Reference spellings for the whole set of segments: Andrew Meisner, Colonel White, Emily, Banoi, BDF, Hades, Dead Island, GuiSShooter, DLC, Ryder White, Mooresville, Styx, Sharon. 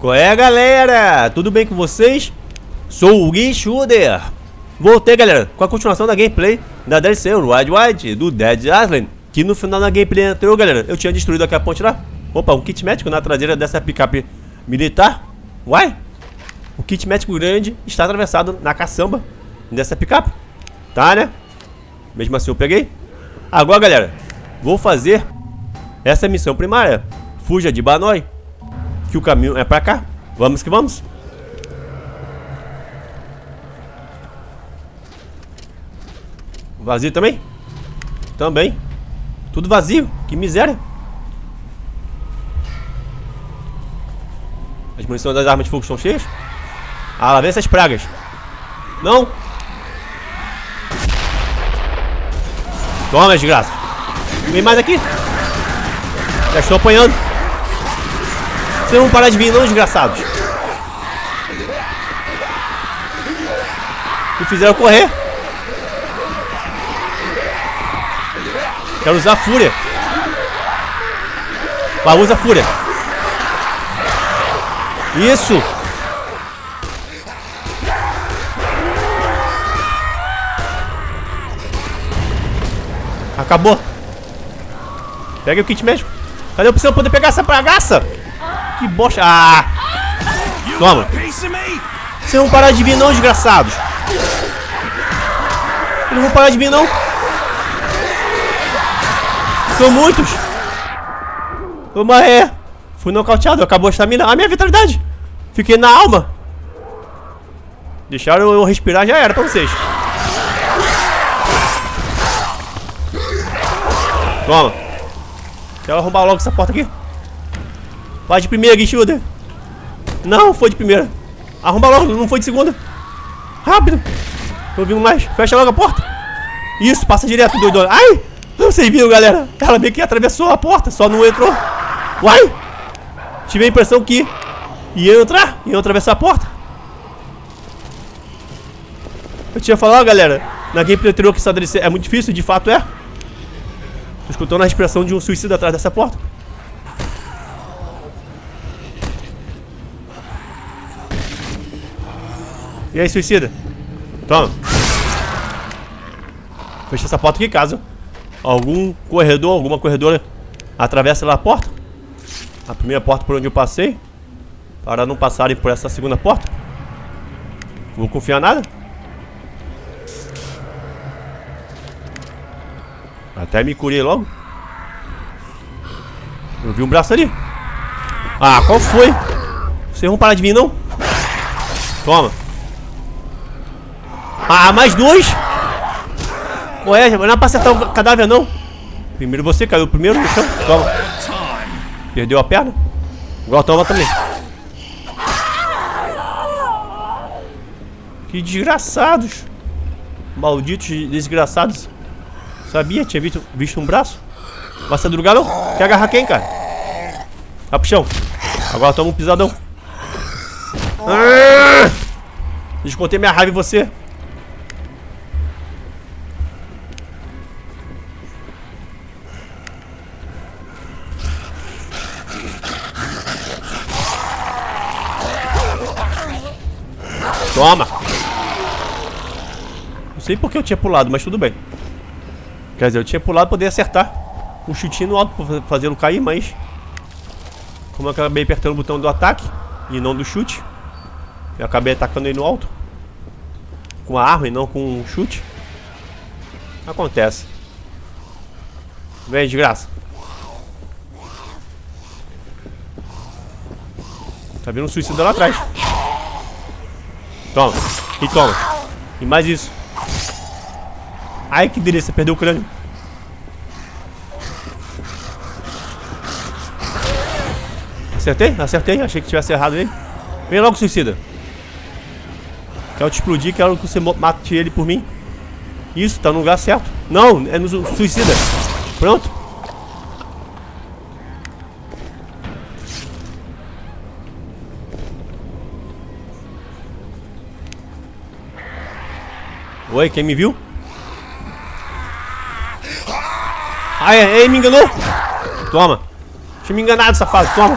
Qual é, galera? Tudo bem com vocês? Sou o GuiSShooter. Voltei, galera, com a continuação da gameplay da DLC Ryder White do Dead Island. Que no final da gameplay anterior, galera, eu tinha destruído aqui a ponte lá. Opa, um kit médico na traseira dessa picape militar. Uai! O kit médico grande está atravessado na caçamba dessa picape. Tá, né? Mesmo assim eu peguei. Agora, galera, vou fazer essa missão primária. Fuja de Banoi, que o caminho é pra cá. Vamos que vamos. Vazio também? Também. Tudo vazio. Que miséria. As munições das armas de fogo estão cheias. Ah, lá vem essas pragas. Não. Toma, desgraça. Vem mais aqui. Já estou apanhando. Vocês não vão parar de vir, não, desgraçados. Me fizeram correr. Quero usar a fúria. Vai, usa a fúria. Isso. Acabou. Pega o kit médico. Cadê eu preciso poder pegar essa bagaça? Que bosta. Ah. Toma. Vocês não vão parar de vir, não, desgraçados. Eu não vou parar de vir, não. São muitos. Toma, é. Fui nocauteado, acabou a estamina. A minha vitalidade. Fiquei na alma. Deixaram eu respirar, já era pra vocês. Toma. Quero arrombar logo essa porta aqui. Vai de primeira, GuiSShooter. Não, foi de primeira. Arromba logo, não foi de segunda. Rápido. Tô vindo mais. Fecha logo a porta. Isso, passa direto, doido. Ai. Vocês viram, galera? Ela meio que atravessou a porta, só não entrou. Uai! Tive a impressão que ia entrar, ia atravessar a porta. Eu tinha falado, galera, na gameplay anterior que essa DLC é muito difícil, de fato é. Tô escutando a respiração de um suicida atrás dessa porta. E aí, suicida? Toma. Fecha essa porta aqui, caso algum corredor, alguma corredora atravessa lá a porta. A primeira porta por onde eu passei. Para não passarem por essa segunda porta. Não vou confiar nada. Até me curei logo. Eu vi um braço ali. Ah, qual foi? Vocês vão parar de vir, não? Toma. Ah, mais dois. Ué, não é pra acertar o cadáver, não. Primeiro você, caiu primeiro no chão. Toma. Perdeu a perna. Agora toma também. Que desgraçados. Malditos desgraçados. Sabia, tinha visto um braço. Vai se drogar, não? Quer agarrar quem, cara? Vai pro chão. Agora toma um pisadão. Ah! Descontei minha raiva em você. Toma! Não sei porque eu tinha pulado, mas tudo bem. Quer dizer, eu tinha pulado pra poder acertar um chutinho no alto pra fazê-lo cair, mas como eu acabei apertando o botão do ataque e não do chute, eu acabei atacando ele no alto com a arma e não com um chute. Acontece. Vem, desgraça. Tá vendo um suicida lá atrás. Toma, e toma. E mais isso. Ai, que delícia, perdeu o crânio. Acertei? Acertei, achei que tivesse errado ele. Vem logo, suicida. Quero te explodir, quero que você mate ele por mim. Isso, tá no lugar certo. Não, é no suicida. Pronto. Oi, quem me viu? Ai, ai, me enganou! Toma! Tinha me enganado, safado, toma!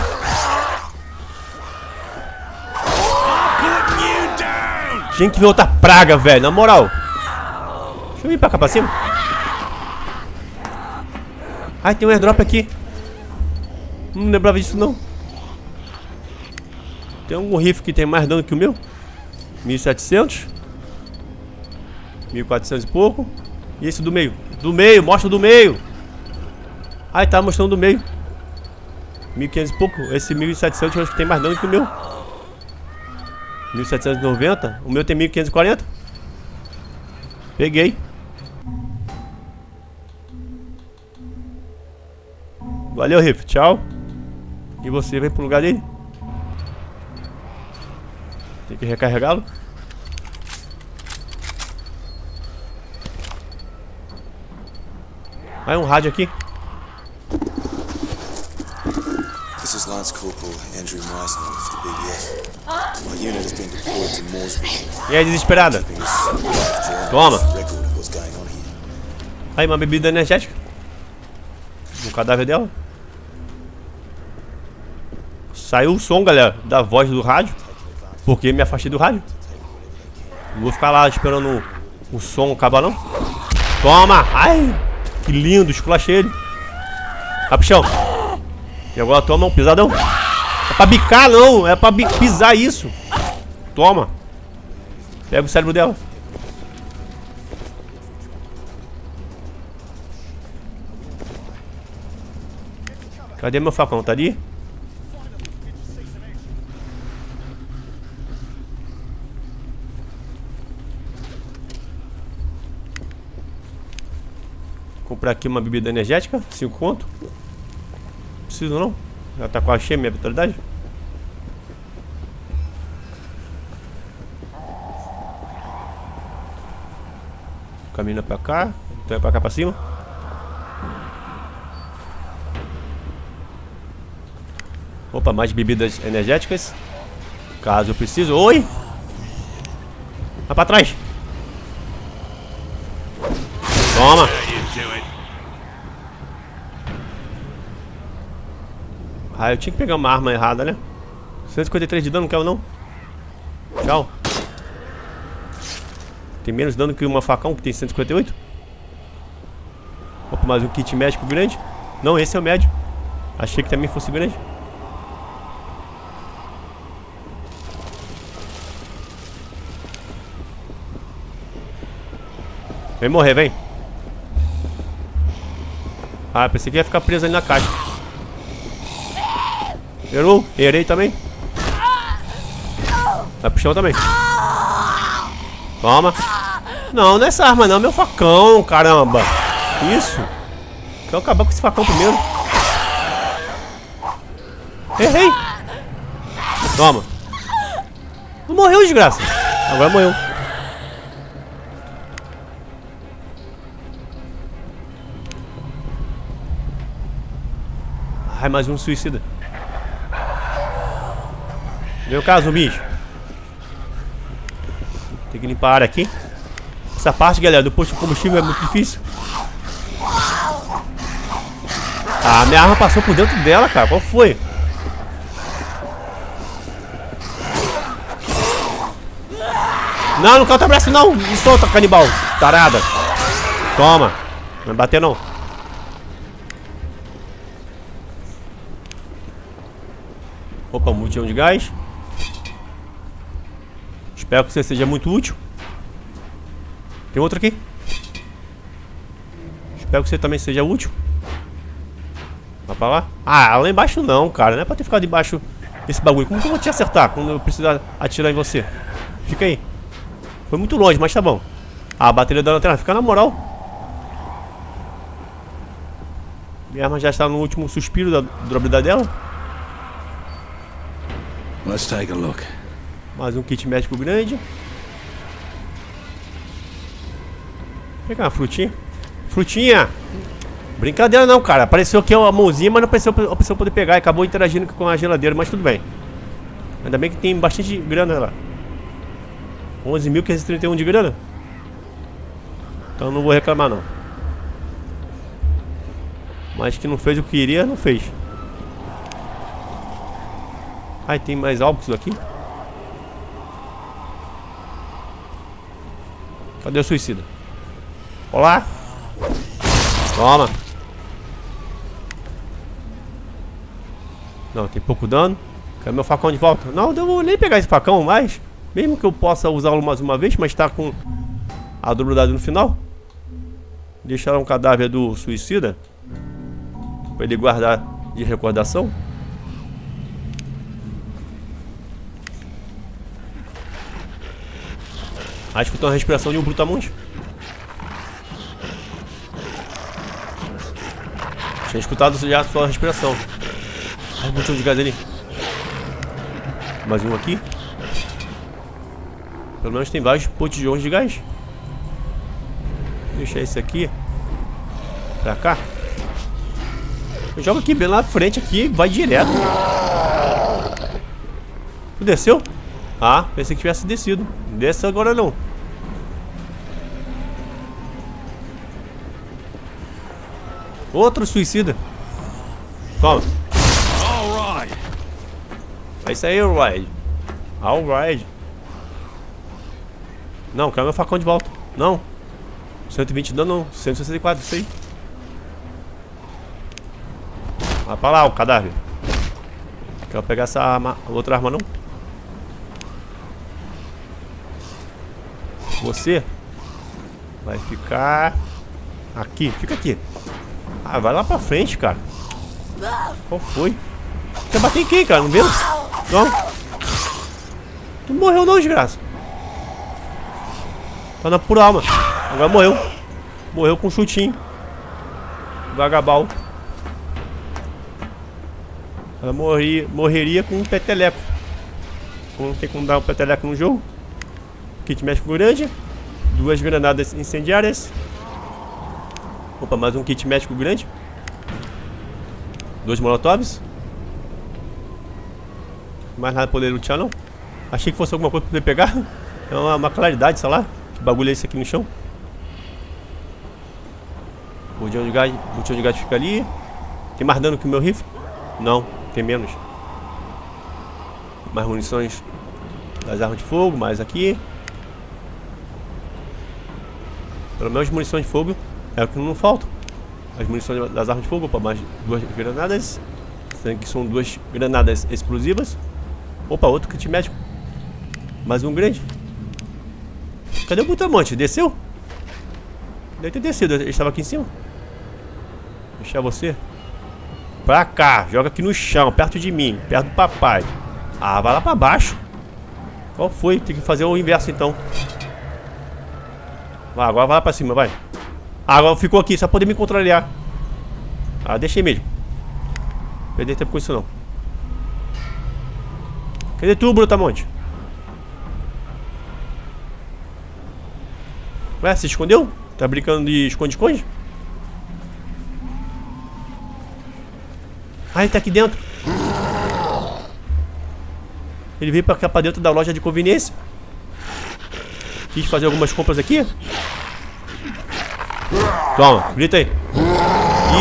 Tinha que vir outra praga, velho, na moral. Deixa eu ir pra cá pra cima. Ai, tem um airdrop aqui. Não lembrava disso, não. Tem algum rifle que tem mais dano que o meu? 1700. 1400 e pouco. E esse do meio? Do meio, mostra do meio. Ai, tá mostrando do meio. 1500 e pouco. Esse 1700 eu acho que tem mais dano que o meu. 1790. O meu tem 1540. Peguei. Valeu, Riff. Tchau. E você vem pro lugar dele. Tem que recarregá-lo. Vai um rádio aqui. This is Lance Corporal Andrew Meisner of the BDF. My unit has been deployed to Mooresville. E aí, desesperada. Toma. Aí, uma bebida energética. O cadáver dela. Saiu o som, galera, da voz do rádio. Porque me afastei do rádio. Não vou ficar lá esperando o som acabar, não. Toma! Ai! Que lindo, esculachei ele. Vai pro chão. E agora toma um pisadão. É pra bicar, não. É pra pisar isso. Toma. Pega o cérebro dela. Cadê meu facão? Tá ali? Comprar aqui uma bebida energética, 5 conto. Não preciso não. Já tá quase cheia minha vitalidade. Caminha pra cá. Então é pra cá pra cima. Opa, mais bebidas energéticas. Caso eu precise. Oi! Vai pra trás. Toma! Ah, eu tinha que pegar uma arma errada, né? 153 de dano, não quero não. Tchau. Tem menos dano que uma facão, que tem 158. Opa, mais um kit médico grande. Não, esse é o médio. Achei que também fosse grande. Vem morrer, vem. Ah, pensei que ia ficar preso ali na caixa. Errou, errei também. Vai pro chão também. Toma. Não, não é essa arma não, meu facão, caramba. Isso. Então acabar com esse facão primeiro. Errei. Toma. Não morreu, desgraça. Agora morreu. Ai, mais um suicida. Meu caso, bicho. Tem que limpar a área aqui. Essa parte, galera, do posto de combustível é muito difícil. Ah, minha arma passou por dentro dela, cara. Qual foi? Não, não canta braço, não. Me solta, canibal. Tarada. Toma. Não vai bater, não. Opa, um botijão de gás. Espero que você seja muito útil. Tem outro aqui. Espero que você também seja útil. Vai pra lá? Ah, lá embaixo não, cara. Não é pra ter ficado debaixo desse bagulho. Como que eu vou te acertar quando eu precisar atirar em você? Fica aí. Foi muito longe, mas tá bom. Ah, a bateria da lanterna. Fica na moral. Minha arma já está no último suspiro da durabilidade dela. Let's take a look. Mais um kit médico grande. Vou pegar uma frutinha. Frutinha! Brincadeira não, cara. Apareceu aqui a mãozinha, mas não apareceu a opção poder pegar. Acabou interagindo com a geladeira, mas tudo bem. Ainda bem que tem bastante grana lá. 11.531 de grana. Então não vou reclamar não. Mas que não fez o que iria, não fez. Ai, tem mais álcool aqui. Cadê o suicida? Olá! Toma! Não, tem pouco dano. Quero meu facão de volta. Não, eu vou nem pegar esse facão mais. Mesmo que eu possa usá-lo mais uma vez, mas tá com a durabilidade no final. Deixaram o cadáver do suicida pra ele guardar de recordação. Acho que eu tô na respiração de um brutamonte. Tinha escutado já a sua respiração. Olha o botão de gás ali. Mais um aqui. Pelo menos tem vários botijões de gás. Vou deixar esse aqui pra cá. Eu jogo aqui bem lá na frente aqui, vai direto. Tu desceu? Ah, pensei que tivesse descido. Desça agora não. Outro suicida. Toma. É isso aí, Ryder. Ryder. Não, quero meu facão de volta. Não. 120 dano não. 164, isso aí. Vai pra lá, o cadáver. Quero pegar essa arma, outra arma não. Você vai ficar aqui, fica aqui. Ah, vai lá pra frente, cara. Qual foi? Você bateu em quem, cara? Não viu? Não. Tu morreu não, desgraça. Tá na pura alma. Agora morreu. Morreu com um chutinho. Vagabal. Ela morreria com um peteleco. Não tem como dar um peteleco no jogo. Kit médico grande. 2 granadas incendiárias. Opa, mais um kit médico grande. 2 molotovs. Mais nada pra poder lutear não. Achei que fosse alguma coisa pra poder pegar. É uma claridade, sei lá. Que bagulho é esse aqui no chão? O botão de gás fica ali. Tem mais dano que o meu rifle? Não, tem menos. Mais munições das armas de fogo, mais aqui. Pelo menos munições de fogo é o que não falta. As munições das armas de fogo, opa, mais 2 granadas. Sendo que são 2 granadas explosivas. Opa, outro kit médico. Mais um grande. Cadê o brutamonte? Desceu? Deve ter descido, ele estava aqui em cima. Deixar você pra cá, joga aqui no chão, perto de mim, perto do papai. Ah, vai lá pra baixo. Qual foi? Tem que fazer o inverso então. Vai, agora vai lá pra cima, vai. Ah, agora ficou aqui, só poder me contrariar. Ah, deixei mesmo. Perder tempo com isso não. Cadê tu, brutamonte? Ué, se escondeu? Tá brincando de esconde-esconde? Ah, ele tá aqui dentro. Ele veio pra cá, pra dentro da loja de conveniência. Quis fazer algumas compras aqui. Toma, grita aí.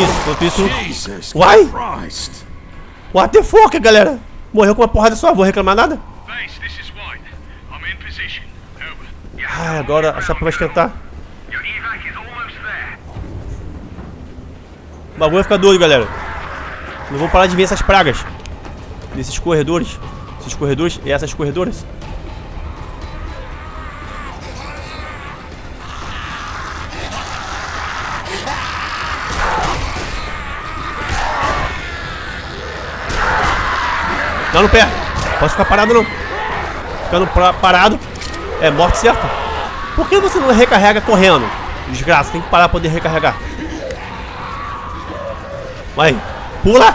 Isso, enquanto isso... Uai! What the fuck, galera? Morreu com uma porrada só, vou reclamar nada? Ah, agora a chapa vai esquentar. O bagulho vai ficar doido, galera. Não vou parar de ver essas pragas. Nesses corredores. Esses corredores e essas corredoras. Dá no pé. Posso ficar parado não. Ficando parado é morte certa. Por que você não recarrega correndo? Desgraça, tem que parar pra poder recarregar. Vai. Pula.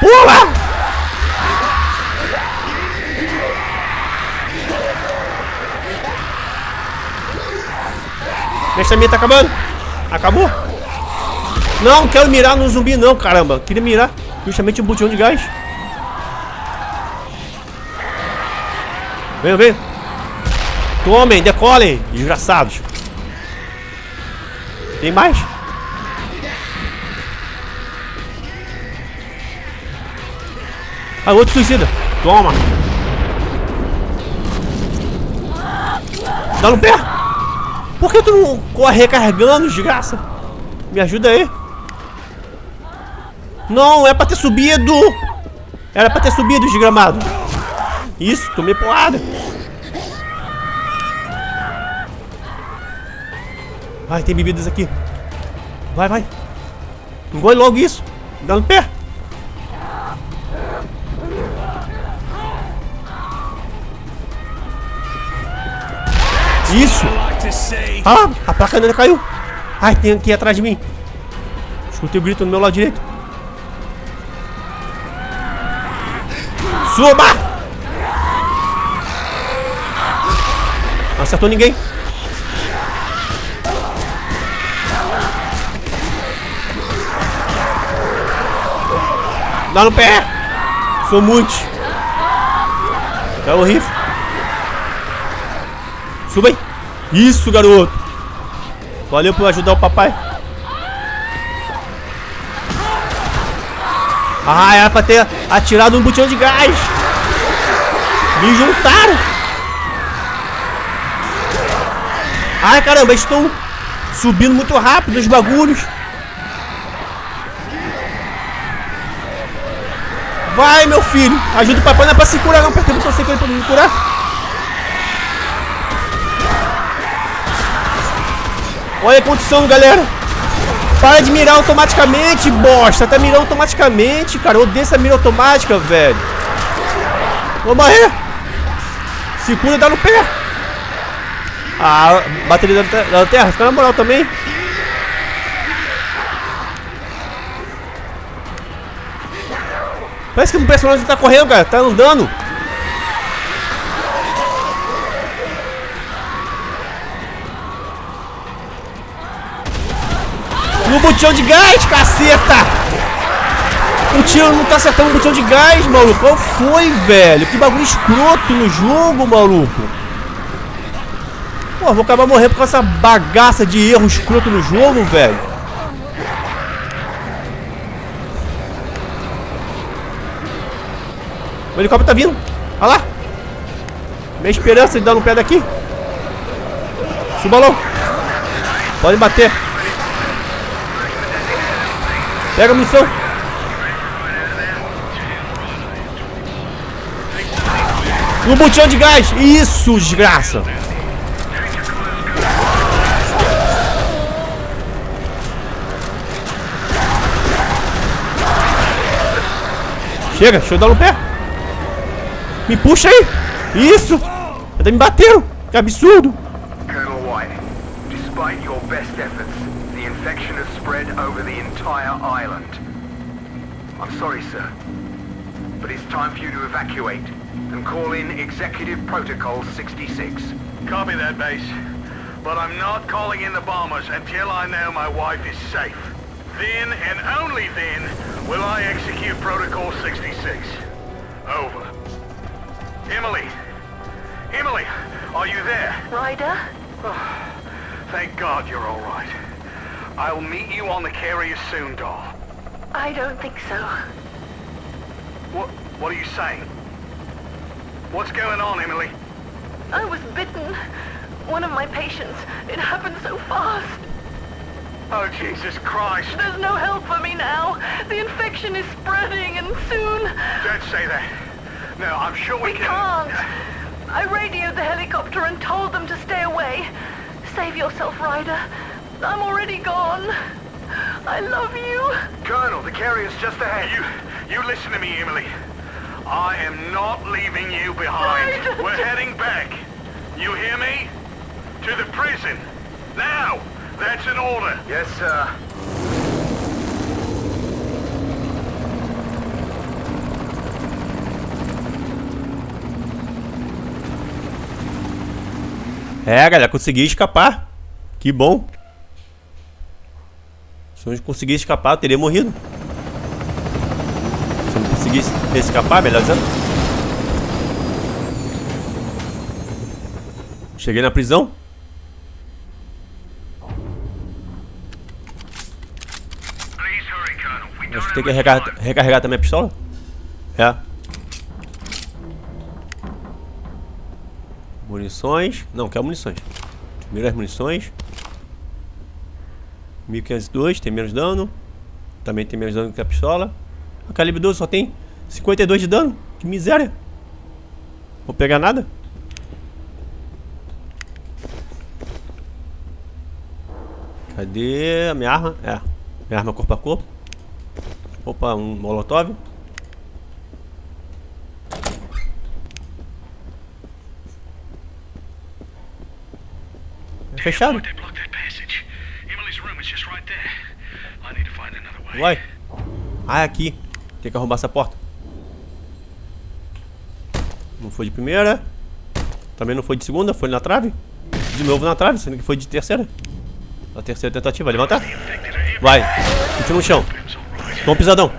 Pula. Minha estamina tá acabando. Acabou? Não, quero mirar no zumbi não, caramba. Queria mirar justamente um botijão de gás. Venham, venham. Tomem, decolem, desgraçados. Tem mais? Ah, outro suicida. Toma. Dá no pé. Por que tu não corre recarregando, desgraça? Me ajuda aí. Não, é pra ter subido. Era pra ter subido, desgramado. Isso, tomei porrada. Vai, tem bebidas aqui. Vai, vai. Engole logo isso. Dá no pé. Isso. Ah, a placa ainda caiu. Ai, tem aqui atrás de mim. Escutei o grito no meu lado direito. Suba! Não acertou ninguém. Dá no pé! Sou muito! É horrível! Suba aí! Isso, garoto! Valeu por ajudar o papai! Ah, era pra ter atirado um botijão de gás! Me juntaram! Ai, caramba, eles estão subindo muito rápido os bagulhos! Vai, meu filho! Ajuda o papai, não é pra se curar não, porque eu não sei que ele pode me curar. Olha a condição, galera! Para de mirar automaticamente, bosta! Tá mirando automaticamente, cara! Eu odeio essa mira automática, velho! Vou morrer! Se cura e dá no pé! Ah, a bateria da terra fica na moral também! Parece que o personagem tá correndo, cara. Tá andando. No botijão de gás, caceta! O tiro não tá acertando o botijão de gás, maluco. Qual foi, velho? Que bagulho escroto no jogo, maluco. Pô, vou acabar morrendo por essa bagaça de erro escroto no jogo, velho. O helicóptero tá vindo. Olha lá. Minha esperança de dar no pé daqui. Suba logo. Pode bater. Pega a munição. Um botijão de gás. Isso, desgraça. Chega, deixa eu dar no pé. Me puxa aí! Isso! Até me bateram! Que absurdo! Colonel White, despite your best efforts, the infection has spread over the entire island. I'm sorry, sir, but it's time for you to evacuate and call in Executive Protocol 66. Copy that, base. But I'm not calling in the bombers until I know my wife is safe. Then and only then will I execute Protocol 66. Over. Emily! Emily! Are you there? Ryder? Oh, thank God you're all right. I'll meet you on the carrier soon, doll. I don't think so. What are you saying? What's going on, Emily? I was bitten. One of my patients. It happened so fast. Oh, Jesus Christ. There's no help for me now. The infection is spreading and soon... Don't say that. No, I'm sure we can't. I radioed the helicopter and told them to stay away. Save yourself, Ryder. I'm already gone. I love you. Colonel, the carrier's just ahead. You listen to me, Emily. I am not leaving you behind. Ryder. We're heading back. You hear me? To the prison. Now. That's an order. Yes, sir. É, galera, consegui escapar. Que bom. Se eu não conseguir escapar, eu teria morrido. Se eu não conseguisse escapar, melhor dizendo. Cheguei na prisão. Acho que tem que recarregar também a pistola. É. Munições. Não, quero munições. Melhores munições. 1502, tem menos dano. Também tem menos dano que a pistola. A calibre 12 só tem 52 de dano. Que miséria. Vou pegar nada. Cadê a minha arma? É, minha arma corpo a corpo. Opa, um molotov. É fechado. Vai. Ah, é aqui. Tem que arrombar essa porta. Não foi de primeira. Também não foi de segunda, foi na trave. De novo na trave, sendo que foi de terceira. A terceira tentativa, vai levantar. Vai, continua no chão. Toma um pisadão.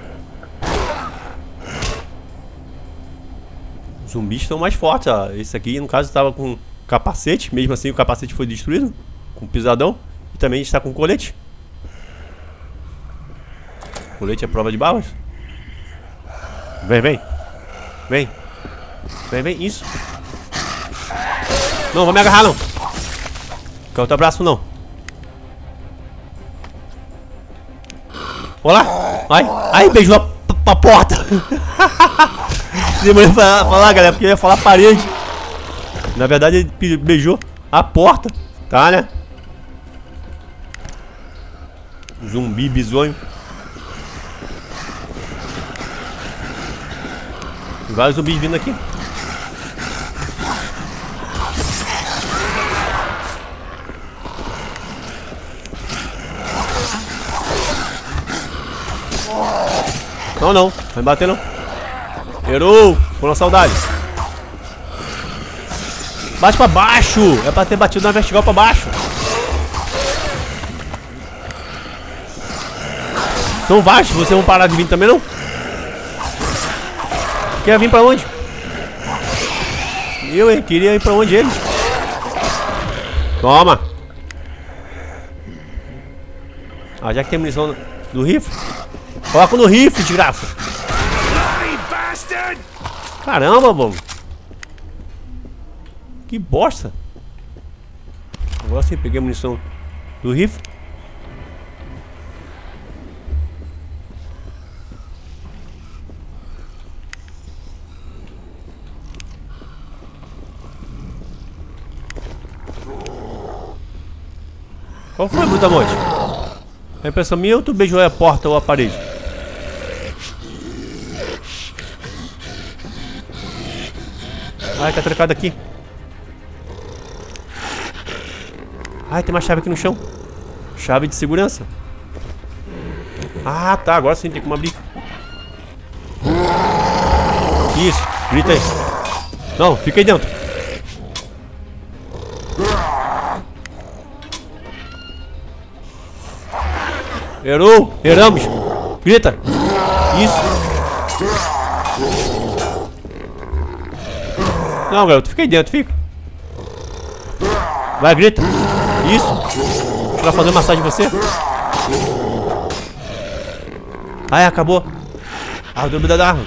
Os zumbis estão mais fortes, ó. Esse aqui, no caso, estava com capacete. Mesmo assim, o capacete foi destruído. Com pisadão. E também está com colete. Colete é prova de balas. Vem, vem. Vem. Vem, vem, isso. Não, vou me agarrar, não. Fica outro abraço, não. Olha lá. Ai, ai, beijo lá pra porta. Demorei pra falar, galera, porque eu ia falar parede. Na verdade, ele beijou a porta. Tá, né? Zumbi, bizonho. Tem vários zumbis vindo aqui. Não, não. Vai bater, não. Errou. Pulou saudade. Bate pra baixo. É pra ter batido na vertical pra baixo. São baixos. Vocês vão parar de vir também, não? Quer vir pra onde? Eu, hein? Queria ir pra onde ele? Toma. Ah, já que tem munição do rifle. Coloca no rifle, de graça. Caramba, mano. Que bosta. Agora sim, peguei a munição do rifle. Qual foi, Brutamonte? A impressão minha ou tu beijou a porta ou a parede? Ai, tá trancado aqui. Ai, tem uma chave aqui no chão. Chave de segurança. Ah, tá, agora sim tem como abrir. Isso, grita aí. Não, fica aí dentro. Errou, erramos. Grita. Isso. Não, garoto, fica aí dentro, fica. Vai, grita. Isso. Deixa eu fazer massagem em você. Ai, acabou. A dúvida da arma.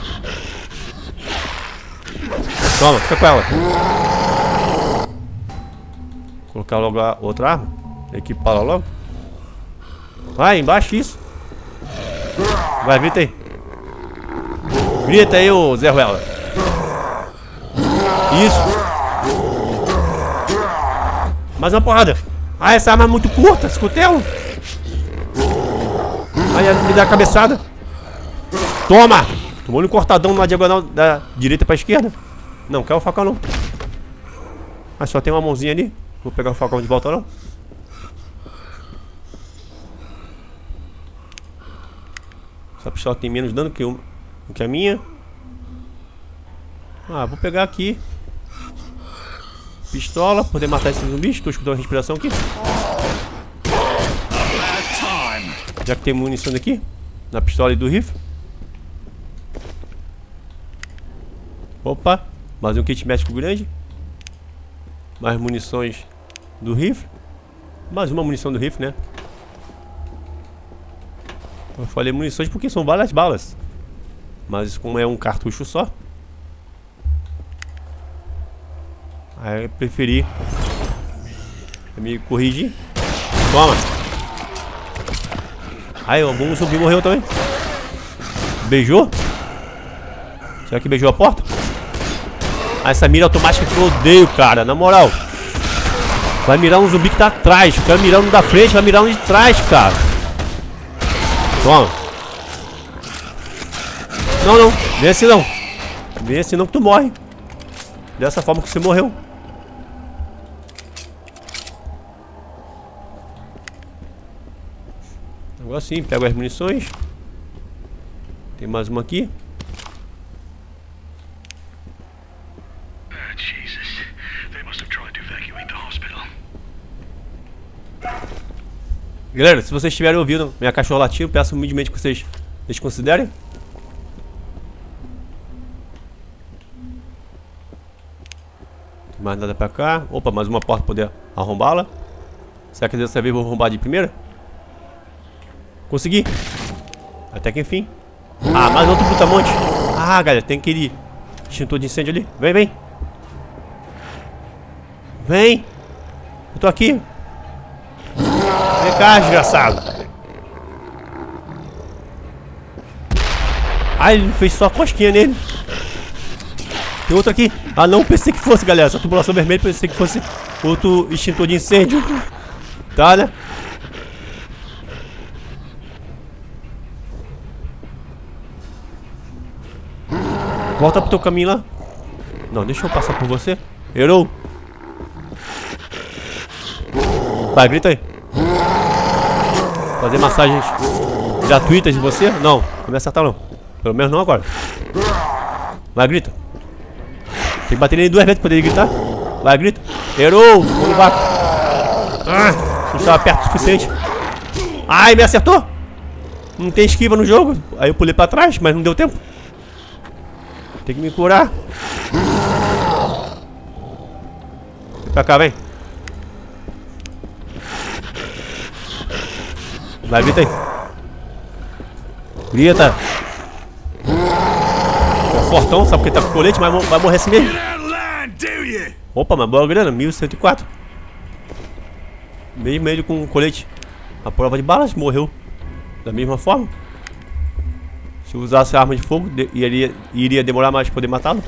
Toma, fica com ela. Vou colocar logo a outra arma. Equipar ela logo. Vai, embaixo, isso. Vai, grita aí. Grita aí, ô Zé Ruela. Isso. Mais uma porrada. Ah, essa arma é muito curta, escutelo. Aí me dá a cabeçada. Toma. Tomou um cortadão na diagonal da direita pra esquerda. Não, quer o facão não. Ah, só tem uma mãozinha ali. Vou pegar o facão de volta não. Essa pistola tem menos dano que a minha. Ah, vou pegar aqui. Pistola, poder matar esses zumbis. Tô escutando a respiração aqui. Já que tem munição daqui. Na pistola e do rifle. Opa, mais um kit médico grande. Mais munições do rifle. Mais uma munição do rifle, né? Eu falei munições porque são várias balas. Mas como é um cartucho só. Aí eu preferi Me corrigi. Toma. Aí, o bom zumbi morreu também. Beijou? Será que beijou a porta? Ah, essa mira automática que eu odeio, cara. Na moral. Vai mirar um zumbi que tá atrás. Fica mirando um da frente, vai mirar um de trás, cara. Toma. Não, não. Vem assim não. Vem assim não que tu morre. Dessa forma que você morreu. Agora sim, pego as munições. Tem mais uma aqui. Galera, se vocês estiverem ouvindo minha cachorra latindo, peço humildemente que vocês desconsiderem. Não tem mais nada pra cá. Opa, mais uma porta pra poder arrombá-la. Será que dessa vez eu vou arrombar de primeira? Consegui! Até que enfim. Ah, mais outro brutamonte. Ah, galera, tem aquele extintor de incêndio ali. Vem, vem! Vem! Eu tô aqui! Vem cá, desgraçado. Ah, ele fez só a cosquinha nele. Tem outro aqui. Ah, não pensei que fosse, galera. Essa tubulação vermelha, pensei que fosse outro extintor de incêndio. Tá, né? Volta pro teu caminho lá. Não, deixa eu passar por você. Errou. Vai, grita aí. Fazer massagens gratuitas em você? Não, não me acertar não. Pelo menos não agora. Vai, grita. Tem que bater nele duas vezes pra poder gritar. Vai, grita. Errou! Vou no vácuo. Ah, não estava perto o suficiente. Ai, me acertou! Não tem esquiva no jogo. Aí eu pulei pra trás, mas não deu tempo. Tem que me curar. Vem pra cá, vem. Vai, grita aí. Grita. É fortão, sabe porque tá com colete, mas vai morrer assim mesmo. Opa, mas boa grana, 1104. Mesmo ele com colete a prova de balas, morreu da mesma forma. Se usasse arma de fogo, iria demorar mais pra poder matá-lo.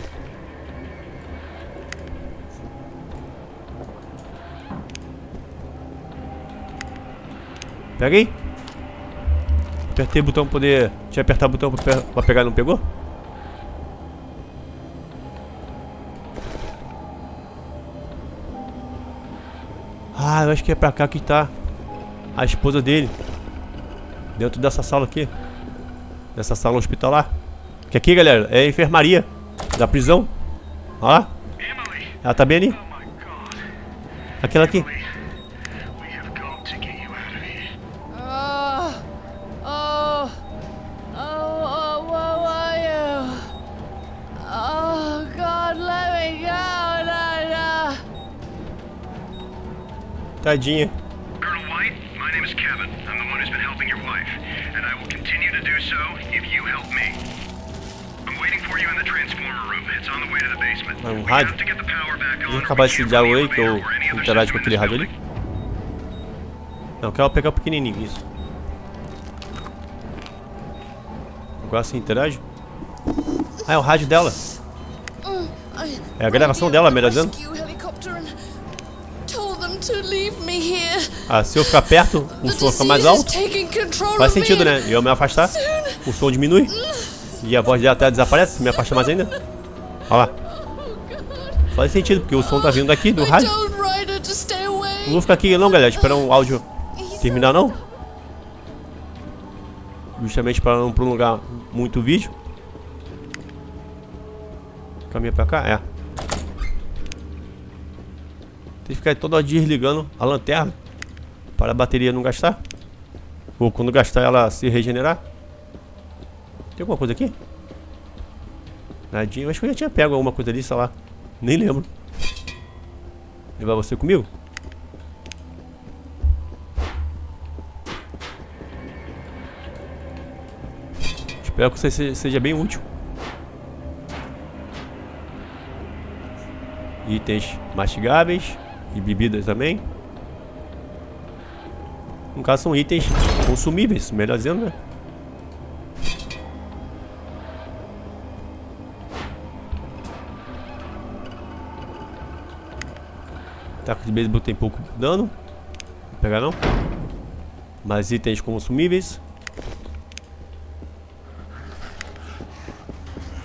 Pega aí. Apertei o botão pra poder... Deixa eu apertar o botão pra pegar e não pegou? Ah, eu acho que é pra cá que tá a esposa dele. Dentro dessa sala aqui. Nessa sala hospitalar. Que aqui, galera, é a enfermaria da prisão. Olha lá. Ela tá bem ali. Aquela aqui. Tadinha. Colonel White, my name is Kevin. I'm the one who's been helping your wife, and I will continue to do so if you help me. I'm waiting for you in the transformer room. It's on the way to the basement. We have to get the power back on. Vou acabar esse diálogo aí que eu interajo com aquele rádio ali. Não, quero pegar o pequenininho, isso. Agora sim, interage. Ah, é o rádio dela. É a gravação dela, melhor dizendo. Ah, se eu ficar perto, o som fica mais alto. Faz sentido, né? Eu me afastar, o som diminui. E a voz dela até desaparece, me afasta mais ainda. Olha lá. Faz sentido, porque o som tá vindo daqui, do rádio. Não vou ficar aqui não, galera, esperar um áudio terminar não. Justamente para não prolongar muito o vídeo. Caminha pra cá, é. Tem que ficar toda hora desligando a lanterna para a bateria não gastar. Ou quando gastar ela se regenerar. Tem alguma coisa aqui? Nadinha, acho que eu já tinha pego alguma coisa ali, sei lá. Nem lembro. Levar você comigo? Espero que você seja bem útil. Itens mastigáveis. E bebidas também. No caso são itens consumíveis, melhor dizendo, né? Taco de beisebol tem pouco dano. Não pegar não. Mas itens consumíveis.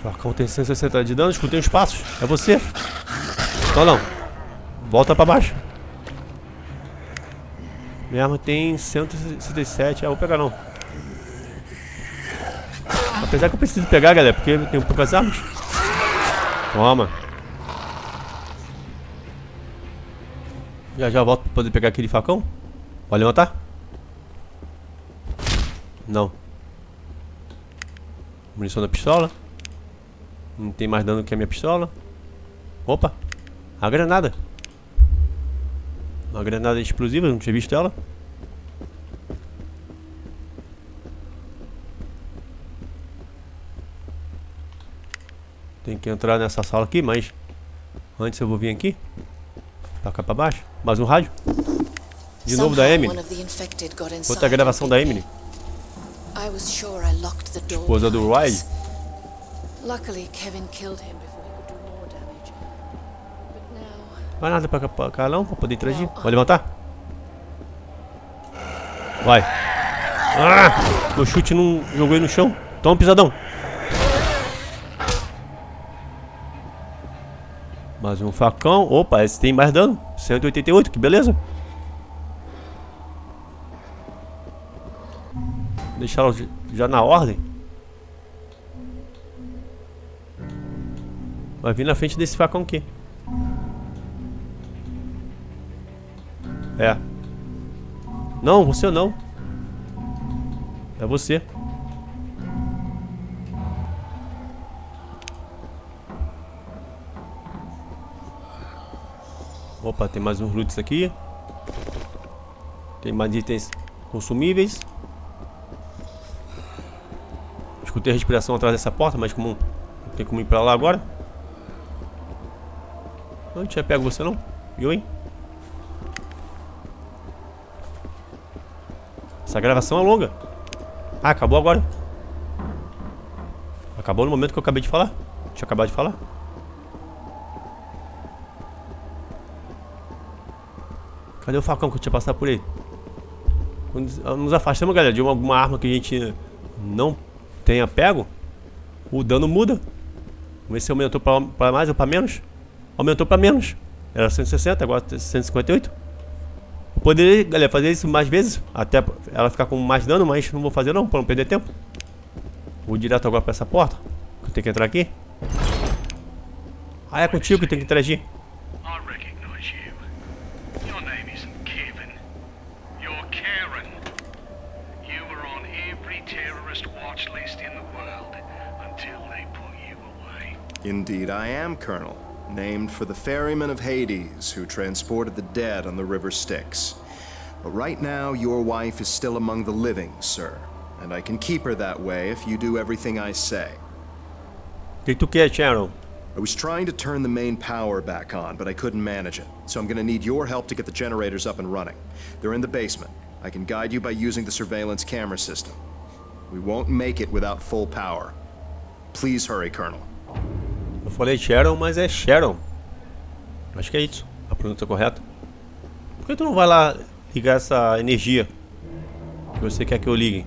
Facão tem 160 de dano, escutei os passos. É você. Não, não. Volta pra baixo. Minha arma tem 167. Ah, vou pegar não. Apesar que eu preciso pegar, galera, porque eu tenho poucas armas. Toma. Já volto pra poder pegar aquele facão. Pode levantar? Não. Munição da pistola. Não tem mais dano que a minha pistola. Opa. A granada. Uma granada explosiva, não tinha visto ela. Tem que entrar nessa sala aqui, mas antes eu vou vir aqui. Pra cá pra baixo. Mais um rádio. De novo da Emily. Outra gravação da Emily. Esposa do Ryder. Vai nada pra cá não, pra poder interagir. Pode levantar. Vai. Ah, meu chute não jogou ele no chão. Toma um pisadão. Mais um facão. Opa, esse tem mais dano. 188, que beleza. Deixar já na ordem. Vai vir na frente desse facão aqui. É. Não, você não. É você. Opa, tem mais uns loots aqui. Tem mais itens consumíveis. Escutei a respiração atrás dessa porta, mas como não tem como ir pra lá agora. Não tinha pego você não. Viu, hein? Essa gravação é longa. Ah, acabou agora. Acabou no momento que eu acabei de falar. Deixa eu acabar de falar. Cadê o facão que eu tinha passado por ele? Quando nos afastamos, galera, de alguma arma que a gente não tenha pego, o dano muda. Vamos ver se aumentou pra mais ou pra menos. Aumentou pra menos. Era 160, agora 158. Eu poderia, galera, fazer isso mais vezes, até ela ficar com mais dano, mas não vou fazer não, pra não perder tempo. Vou direto agora pra essa porta. Eu tenho que entrar aqui. Ah, é contigo que tem que interagir. Indeed, I am, Colonel. Named for the ferryman of Hades who transported the dead on the river Styx. But right now, your wife is still among the living, sir. And I can keep her that way if you do everything I say. Que tu quer, Sharon? I was trying to turn the main power back on, but I couldn't manage it. So I'm going to need your help to get the generators up and running. They're in the basement. I can guide you by using the surveillance camera system. We won't make it without full power. Please hurry, Colonel. Eu falei Sharon, mas é Sharon. Acho que é isso, a pronúncia correta. Por que tu não vai lá ligar essa energia que você quer que eu ligue?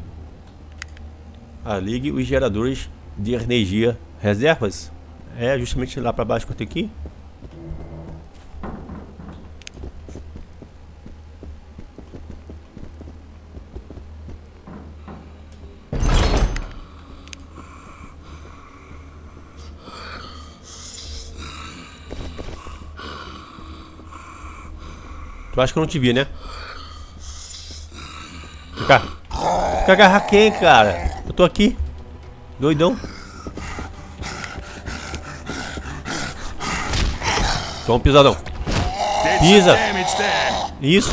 Ah, ligue os geradores de energia reservas. É justamente lá pra baixo que eu tenho que ir. Tu acha que eu não te vi, né? Vem cá. Fica agarrar quem, cara? Eu tô aqui. Doidão. Toma um pisadão. Pisa. Isso.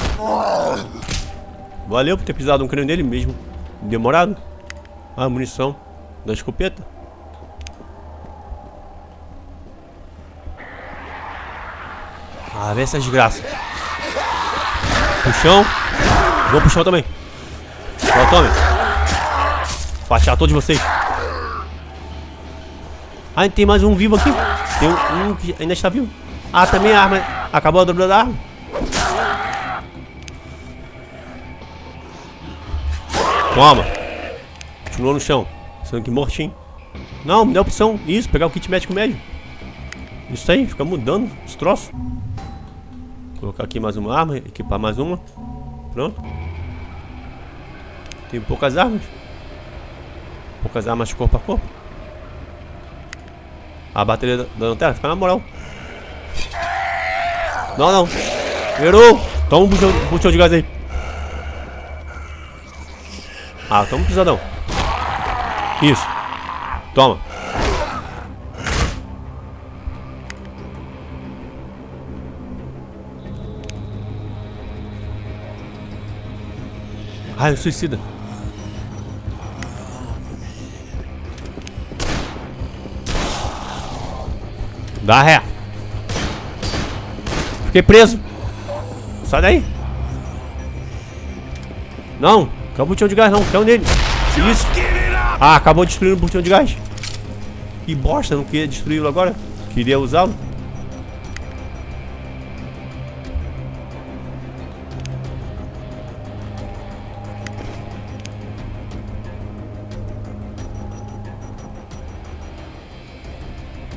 Valeu por ter pisado um crânio dele mesmo. Demorado. Ah, munição da escopeta. Ah, vem essa desgraça. Pro chão. Vou pro chão também. Não tomem. Vou achar todos vocês. Ah, tem mais um vivo aqui. Tem um que ainda está vivo. Ah, também a arma. Acabou a dobra da arma. Toma. Continuou no chão. Sangue mortinho. Não, me dá opção. Isso, pegar o kit médico médio. Isso aí, fica mudando os troços. Colocar aqui mais uma arma, equipar mais uma. Pronto. Tem poucas armas. Poucas armas de corpo a corpo. A bateria da lanterna fica na moral. Não, não. Errou. Toma um buchão de gás aí. Ah, toma um pisadão. Isso. Toma. Ai, suicida. Dá ré. Fiquei preso. Sai daí. Não, quer o botão de gás não, quer um dele. Isso. Ah, acabou destruindo o botão de gás. Que bosta, não queria destruí-lo agora. Queria usá-lo.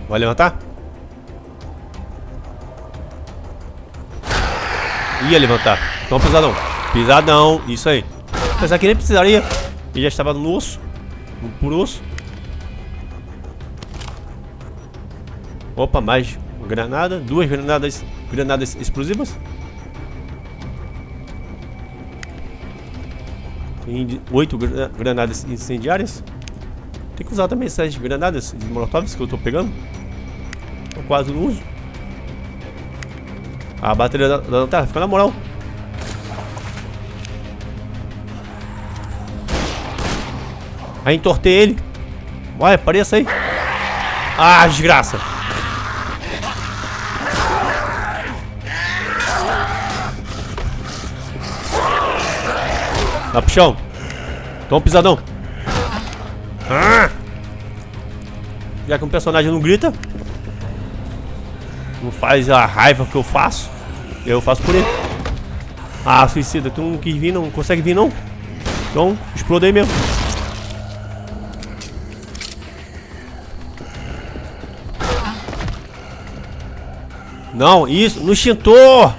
Vai levantar? Ia levantar. Então pisadão. Pisadão, isso aí. Apesar que nem precisaria. Ele já estava no osso. No puro osso. Opa, mais uma granada. Duas granadas. Granadas explosivas. Tem 8 granadas incendiárias. Tem que usar também essas granadas de molotovs que eu tô pegando. Eu quase não uso. A bateria da lanterna fica na moral. Aí entortei ele. Vai, apareça aí. Ah, desgraça. Dá pro chão. Toma um pisadão. Já que um personagem não grita, não faz a raiva que eu faço por ele. Ah, suicida, tu não quis vir, não consegue vir não? Então, explode aí mesmo. Não, isso, no extintor!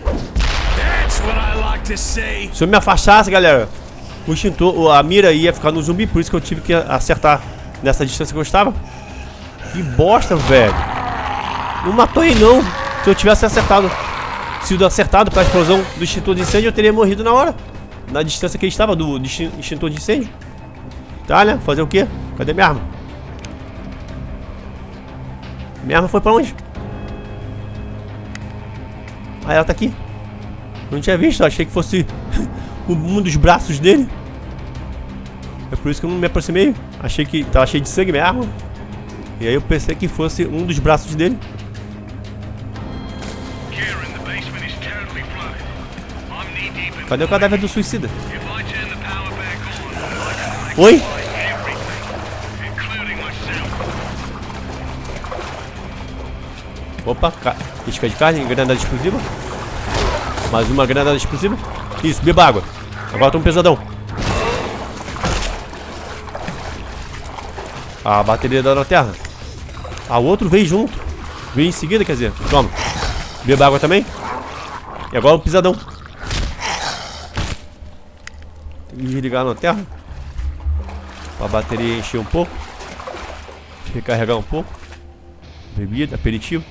Se eu me afastasse, galera, o extintor, a mira ia ficar no zumbi, por isso que eu tive que acertar nessa distância que eu estava. Que bosta, velho. Não matou ele, não. Se eu tivesse acertado, sido acertado para a explosão do extintor de incêndio, eu teria morrido na hora. Na distância que ele estava do extintor de incêndio. Tá, né? Fazer o quê? Cadê minha arma? Minha arma foi para onde? Ah, ela tá aqui. Eu não tinha visto, eu achei que fosse um dos braços dele. É por isso que eu não me aproximei. Achei que tava cheio de sangue minha arma. E aí eu pensei que fosse um dos braços dele. Cadê o cadáver do suicida? Oi? Opa, isca de carne, granada explosiva. Mais uma granada explosiva. Isso, beba água. Agora tá um pesadão. A bateria da lanterna. Ah, o outro veio junto. Veio em seguida, quer dizer. Toma. Beba água também. E agora o pisadão. Tem que desligar a lanterna. Pra bateria encher um pouco. Recarregar um pouco. Bebida, aperitivo.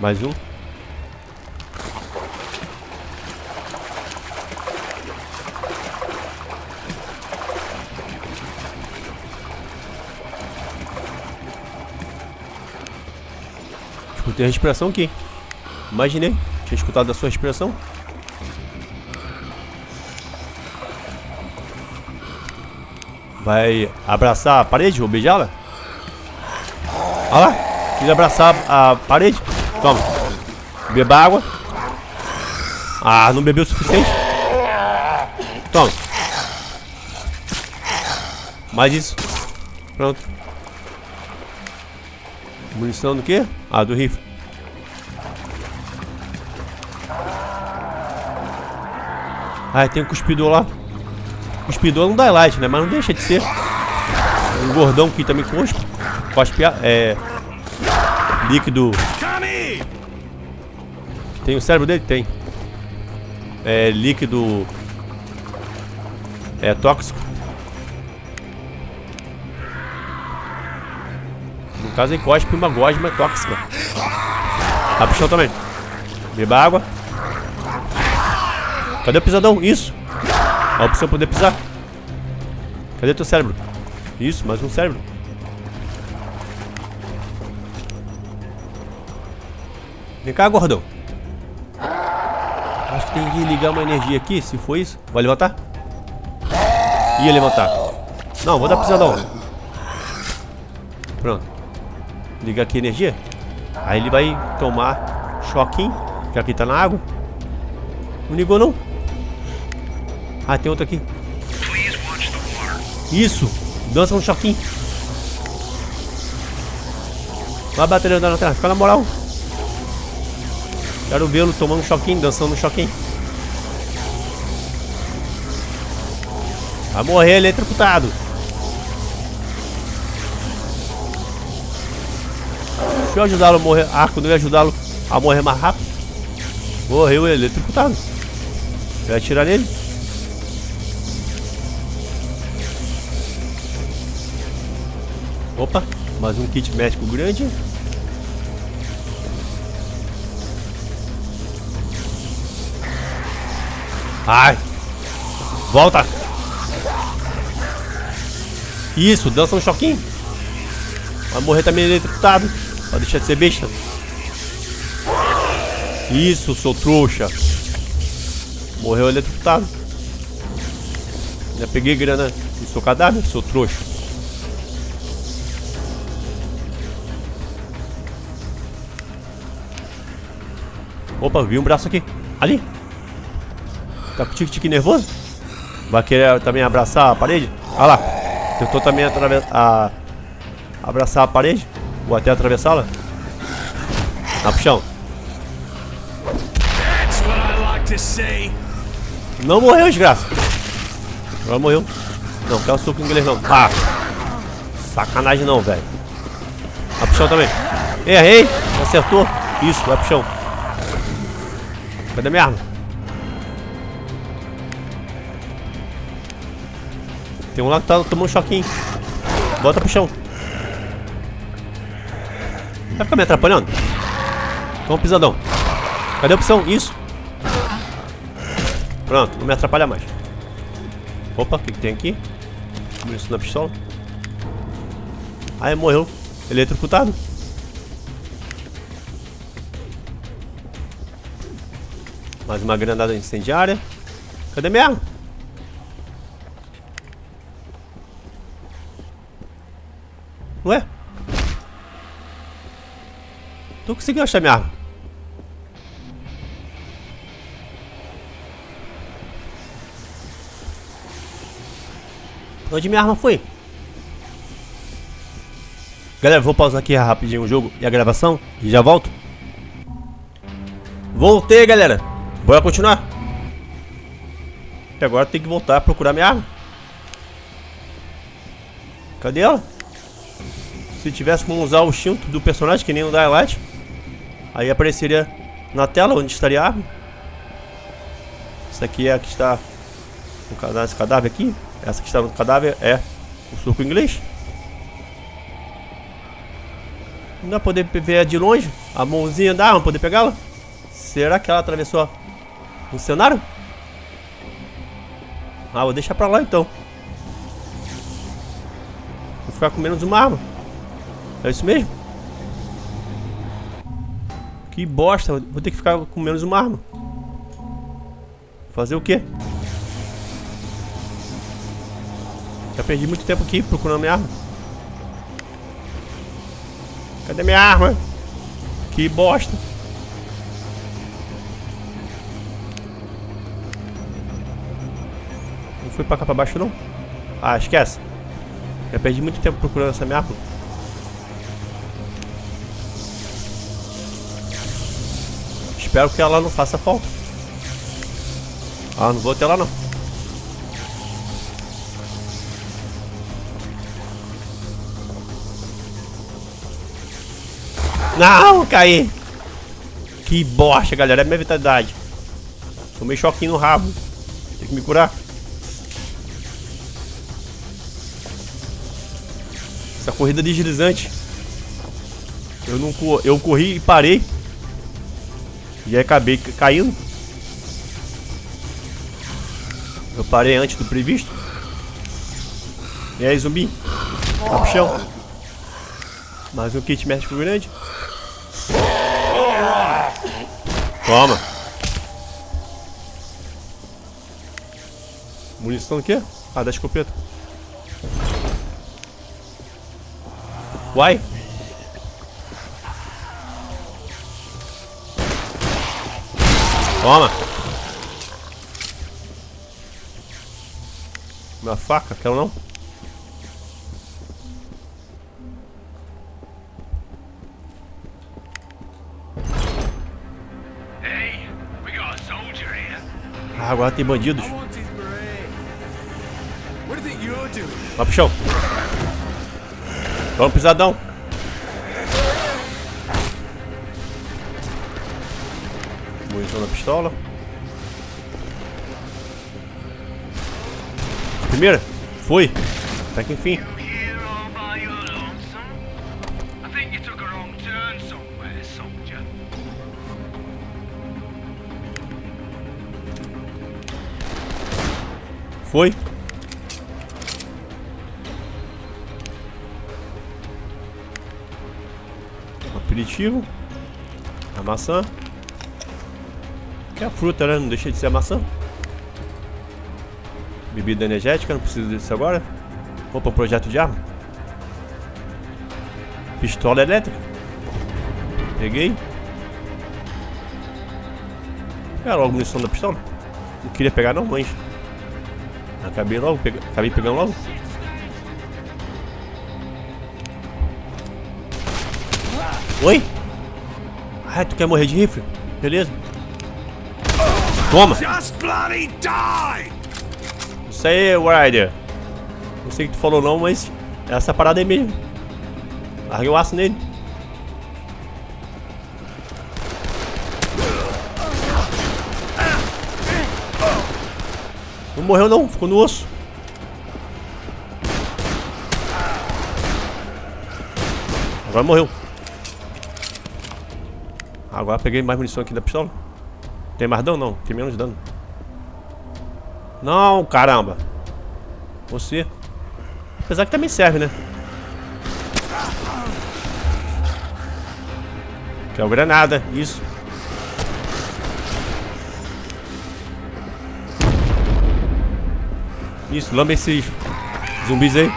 Mais um. Tem respiração aqui. Imaginei. Tinha escutado a sua respiração. Vai abraçar a parede ou beijá-la? Olha lá. Quis abraçar a parede. Toma. Beba água. Ah, não bebeu o suficiente. Toma. Mais isso. Pronto. Munição do quê? Ah, do rifle. Ah, tem um cuspidor lá. Cuspidor não dá light, né? Mas não deixa de ser. Um gordão que também cospe é... líquido. Tem o cérebro dele? Tem. É líquido... é tóxico. No caso ele cospe uma gosma tóxica. Tá pro chão também. Beba água. Cadê o pisadão? Isso. A opção poder pisar. Cadê teu cérebro? Isso, mais um cérebro. Vem cá, gordão. Acho que tem que ligar uma energia aqui, se for isso. Vai levantar? Ia levantar. Não, vou dar pisadão. Pronto. Ligar aqui a energia. Aí ele vai tomar choquinho, já que ele tá na água. Não ligou não. Ah, tem outro aqui. Isso. Dança um choquinho. Vai bater andando atrás. Fica na moral. Quero vê-lo tomando um choquinho, dançando um choquinho. Vai morrer eletrocutado. Deixa eu ajudá-lo a morrer. Ah, quando eu ia ajudá-lo a morrer mais rápido. Morreu eletrocutado. Vai atirar nele. Opa, mais um kit médico grande. Ai, volta. Isso, dança um choquinho. Vai morrer também eletrocutado. Vai deixar de ser besta. Isso, seu trouxa. Morreu eletrocutado. Já peguei grana do seu cadáver, seu trouxa. Opa, vi um braço aqui. Ali. Tá com tique-tique nervoso? Vai querer também abraçar a parede? Olha lá. Tentou também abraçar a parede. Ou até atravessá-la. Tá pro chão. Não morreu, desgraça. Agora morreu. Não, quer o suco inglês não. Ah, sacanagem não, velho. Vai pro chão também. Errei, acertou. Isso, vai pro chão. Cadê minha arma? Tem um lá que tá tomando um choquinho. Bota pro chão. Vai ficar me atrapalhando? Toma um pisadão. Cadê a opção? Isso. Pronto, não me atrapalha mais. Opa, o que tem aqui? Munição na pistola. Aí morreu. Eletrocutado. Mais uma granada incendiária. Cadê minha arma? Ué? Tô conseguindo achar minha arma. Onde minha arma foi? Galera, vou pausar aqui rapidinho o jogo e a gravação e já volto. Voltei, galera. Bora continuar. E agora tem que voltar a procurar minha arma. Cadê ela? Se tivesse como usar o instinto do personagem, que nem o Dead Island, aí apareceria na tela onde estaria a arma. Essa aqui é a que está no cadáver aqui. Essa que está no cadáver é o suco inglês. Não dá pra poder ver de longe a mãozinha da arma, poder pegá-la. Será que ela atravessou o cenário? Ah, vou deixar pra lá então. Vou ficar com menos uma arma. É isso mesmo? Que bosta, vou ter que ficar com menos uma arma. Fazer o quê? Já perdi muito tempo aqui procurando minha arma. Cadê minha arma? Que bosta. Não foi pra cá pra baixo não? Ah, esquece. Eu perdi muito tempo procurando essa minha... Espero que ela não faça falta. Ah, não vou até lá não. Não, caí. Que bosta, galera. É minha vitalidade. Tomei choquinho no rabo. Tem que me curar. Essa corrida deslizante. Eu não... Eu corri e parei. E aí acabei caindo. Eu parei antes do previsto. E aí, zumbi? Tá pro chão. Mais um kit médico grande. Toma. Munição do quê? Ah, da escopeta. Uai. Toma! Minha faca, quero não? Ah, agora tem bandidos. Vai pro chão. Toma, pisadão. Na pistola. Primeira. Foi. Até que enfim. Foi. Aperitivo. A maçã. É a fruta, né? Não deixa de ser a maçã. Bebida energética, não preciso disso agora. Opa, projeto de arma. Pistola elétrica. Peguei. Era logo a munição da pistola. Não queria pegar não, mas acabei logo, acabei pegando logo. Oi? Ah, tu quer morrer de rifle? Beleza. Toma! Isso aí, Ryder. Não sei o que tu falou não, mas essa parada aí mesmo. Larguei o aço nele. Não morreu não, ficou no osso. Agora morreu. Agora peguei mais munição aqui da pistola. Tem mais dano? Não, tem menos dano. Não, caramba. Você. Apesar que também serve, né? Que é o granada, isso. Isso, lambe esses zumbis aí.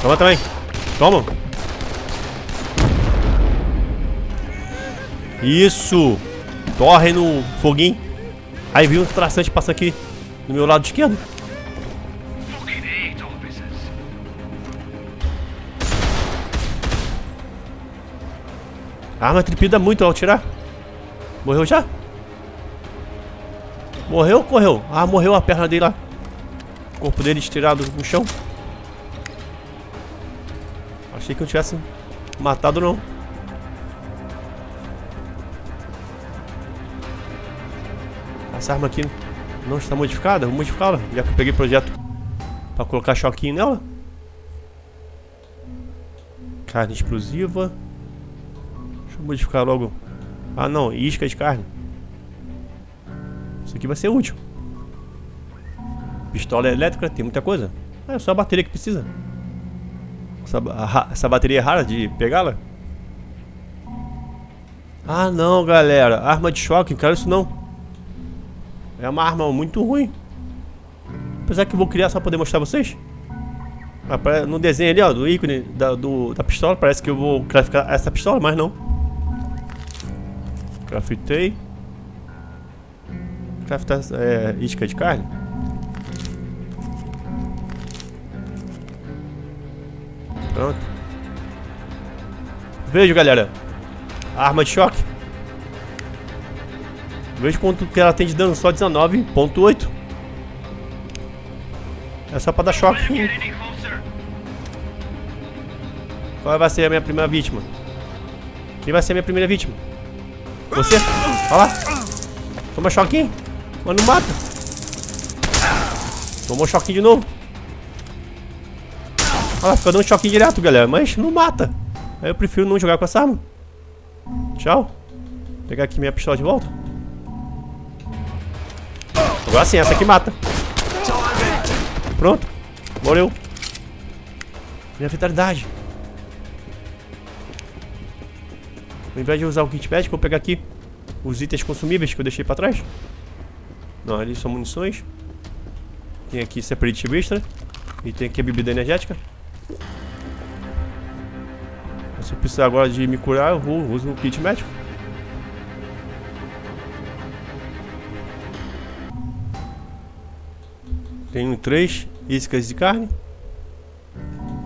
Toma também. Toma. Isso! Torre no foguinho. Aí vi um traçante passando aqui no meu lado esquerdo. A arma tripida muito ao tirar. Morreu já? Morreu ou correu? Ah, morreu a perna dele lá. O corpo dele estirado no chão. Achei que eu tivesse matado não. Essa arma aqui não está modificada, vou modificá-la, já que eu peguei projeto para colocar choquinho nela. Carne explosiva. Deixa eu modificar logo. Ah não, isca de carne. Isso aqui vai ser útil. Pistola elétrica, tem muita coisa. Ah, é só a bateria que precisa. Essa bateria é rara de pegá-la. Ah não, galera, arma de choque, não quero isso não. É uma arma muito ruim. Apesar que eu vou criar só pra poder mostrar a vocês. No desenho ali, ó, do ícone da pistola, parece que eu vou craftar essa pistola, mas não. Craftei. Craftar isca de carne. Pronto. Vejo, galera. A arma de choque. Vejo quanto que ela tem de dano. Só 19.8. É só pra dar choque. Qual vai ser a minha primeira vítima? Quem vai ser a minha primeira vítima? Você? Olha lá. Toma choquinho. Mas não mata. Tomou choquinho de novo. Olha lá, fica dando um choquinho direto, galera. Mas não mata. Aí eu prefiro não jogar com essa arma. Tchau. Vou pegar aqui minha pistola de volta. Agora sim, essa aqui mata. Pronto. Morreu. Minha vitalidade. Ao invés de usar o kit médico, vou pegar aqui os itens consumíveis que eu deixei pra trás. Não, ali são munições. Tem aqui esse aperitivo extra. E tem aqui a bebida energética. Se eu precisar agora de me curar, eu uso o kit médico. Tenho 3 iscas de carne.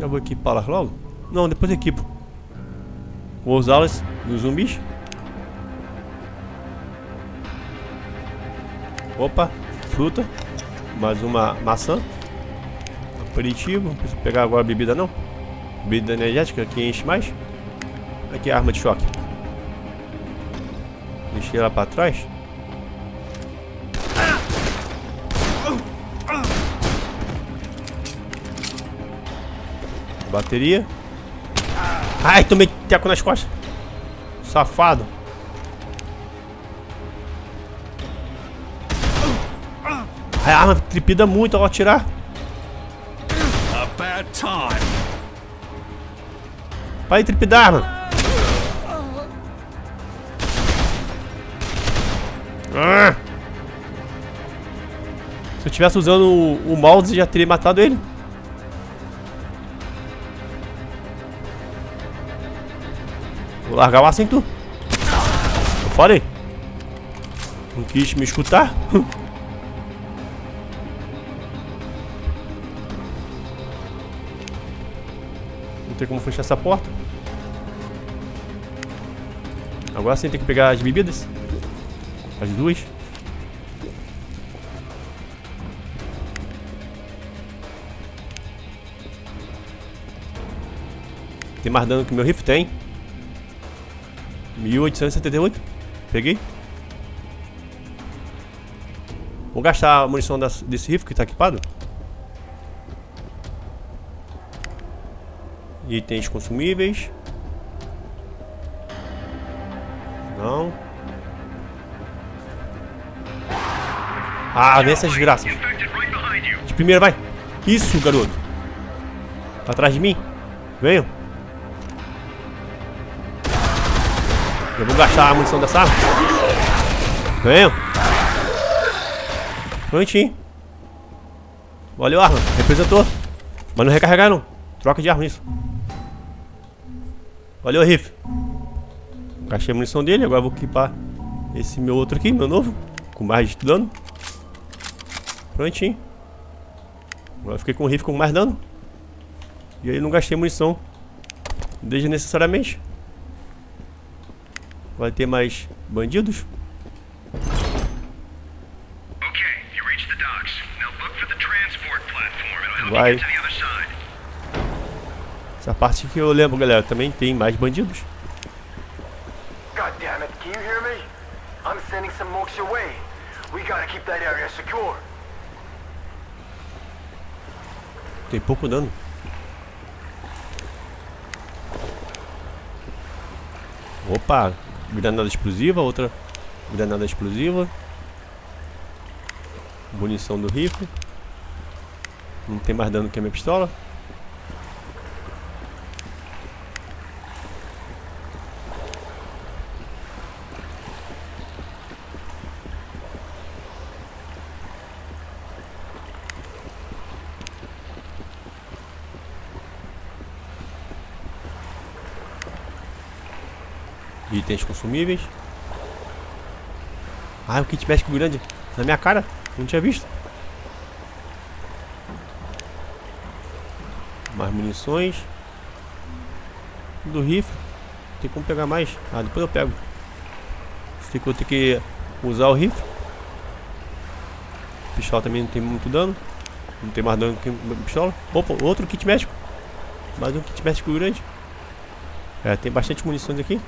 Já vou equipá-las logo. Não, depois equipo. Vou usá-las nos zumbis. Opa, fruta. Mais uma maçã. Aperitivo. Não preciso pegar agora a bebida não. Bebida energética que enche mais. Aqui a arma de choque. Deixei ela pra trás. Bateria. Ai, tomei teco nas costas. Safado. Ai, a arma tripida muito ao atirar. Vai tripidar, mano. Se eu estivesse usando o mouse, já teria matado ele. Vou largar o aço em tu. Eu falei. Não quis me escutar. Não tem como fechar essa porta. Agora sim tem que pegar as bebidas. As duas. Tem mais dano que meu rifle? Tem. 1878. Peguei. Vou gastar a munição desse rifle que tá equipado. Itens consumíveis. Não. Ah, nessas desgraças. De primeira, vai. Isso, garoto. Tá atrás de mim. Venham. Eu vou gastar a munição dessa arma. Venham. Prontinho. Valeu, arma. Representou. Mas não recarregar, não. Troca de arma, isso. Valeu, rifle. Gastei a munição dele. Agora eu vou equipar esse meu outro aqui, meu novo. Com mais de dano. Prontinho. Agora eu fiquei com o rifle com mais dano. E aí eu não gastei munição desnecessariamente. Vai ter mais bandidos. Vai. Essa parte que eu lembro, galera, também tem mais bandidos. Tem pouco dano. Opa. Granada explosiva, outra granada explosiva. Munição do rifle. Não tem mais dano que a minha pistola. Itens consumíveis. Ah, o kit médico grande na minha cara, não tinha visto. Mais munições. do rifle. Tem como pegar mais? Ah, depois eu pego. Sei que eu tenho que usar o rifle. Pistola também não tem muito dano. Não tem mais dano que pistola. Opa, outro kit médico. Mais um kit médico grande. É, tem bastante munições aqui.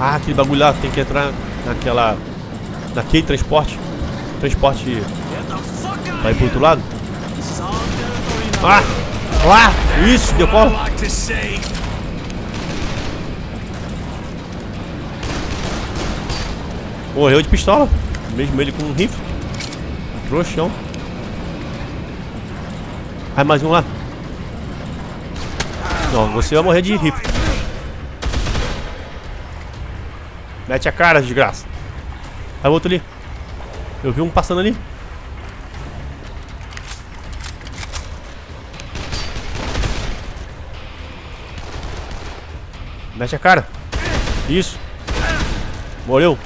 Ah, aquele bagulho lá, tem que entrar naquela... naquele transporte. Transporte vai pro outro lado. Ah! Ah! Isso! Deu pau! Morreu de pistola. Mesmo ele com um rifle. Trouxão. Ah, mais um lá. Não, você vai morrer de rifle. Mete a cara, desgraça. Aí o outro ali. Eu vi um passando ali. Mete a cara. Isso. Morreu.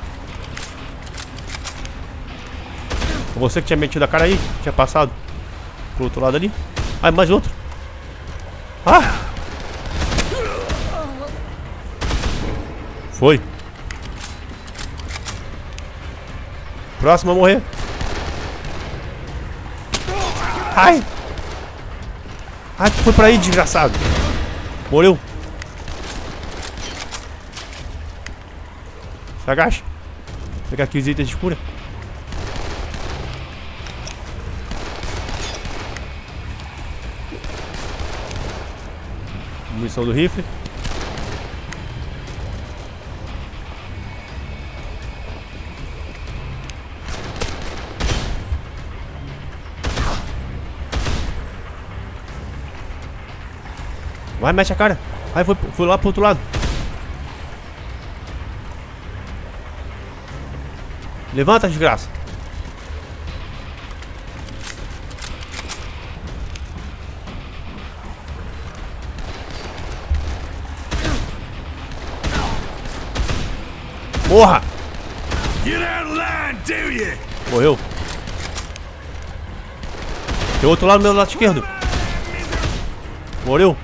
Você que tinha metido a cara aí. Tinha passado pro outro lado ali. Ah, mais outro. Ah! Foi. Próximo a morrer. Ai! Ai, tu foi pra aí, desgraçado. Morreu. Se agacha. Vou pegar aqui os itens de cura. Munição do rifle. Vai, mexe a cara. Vai, foi lá pro outro lado. Levanta, desgraça. Morra! Morreu. Tem outro lá no meu lado esquerdo. Morreu.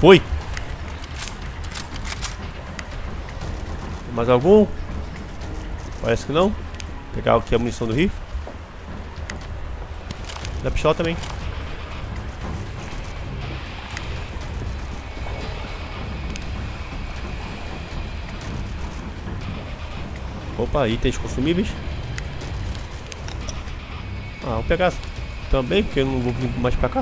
Foi. Mais algum? Parece que não. Vou pegar aqui a munição do rifle. Da pistola também. Opa, itens consumíveis. Ah, vou pegar também, porque eu não vou vir mais pra cá.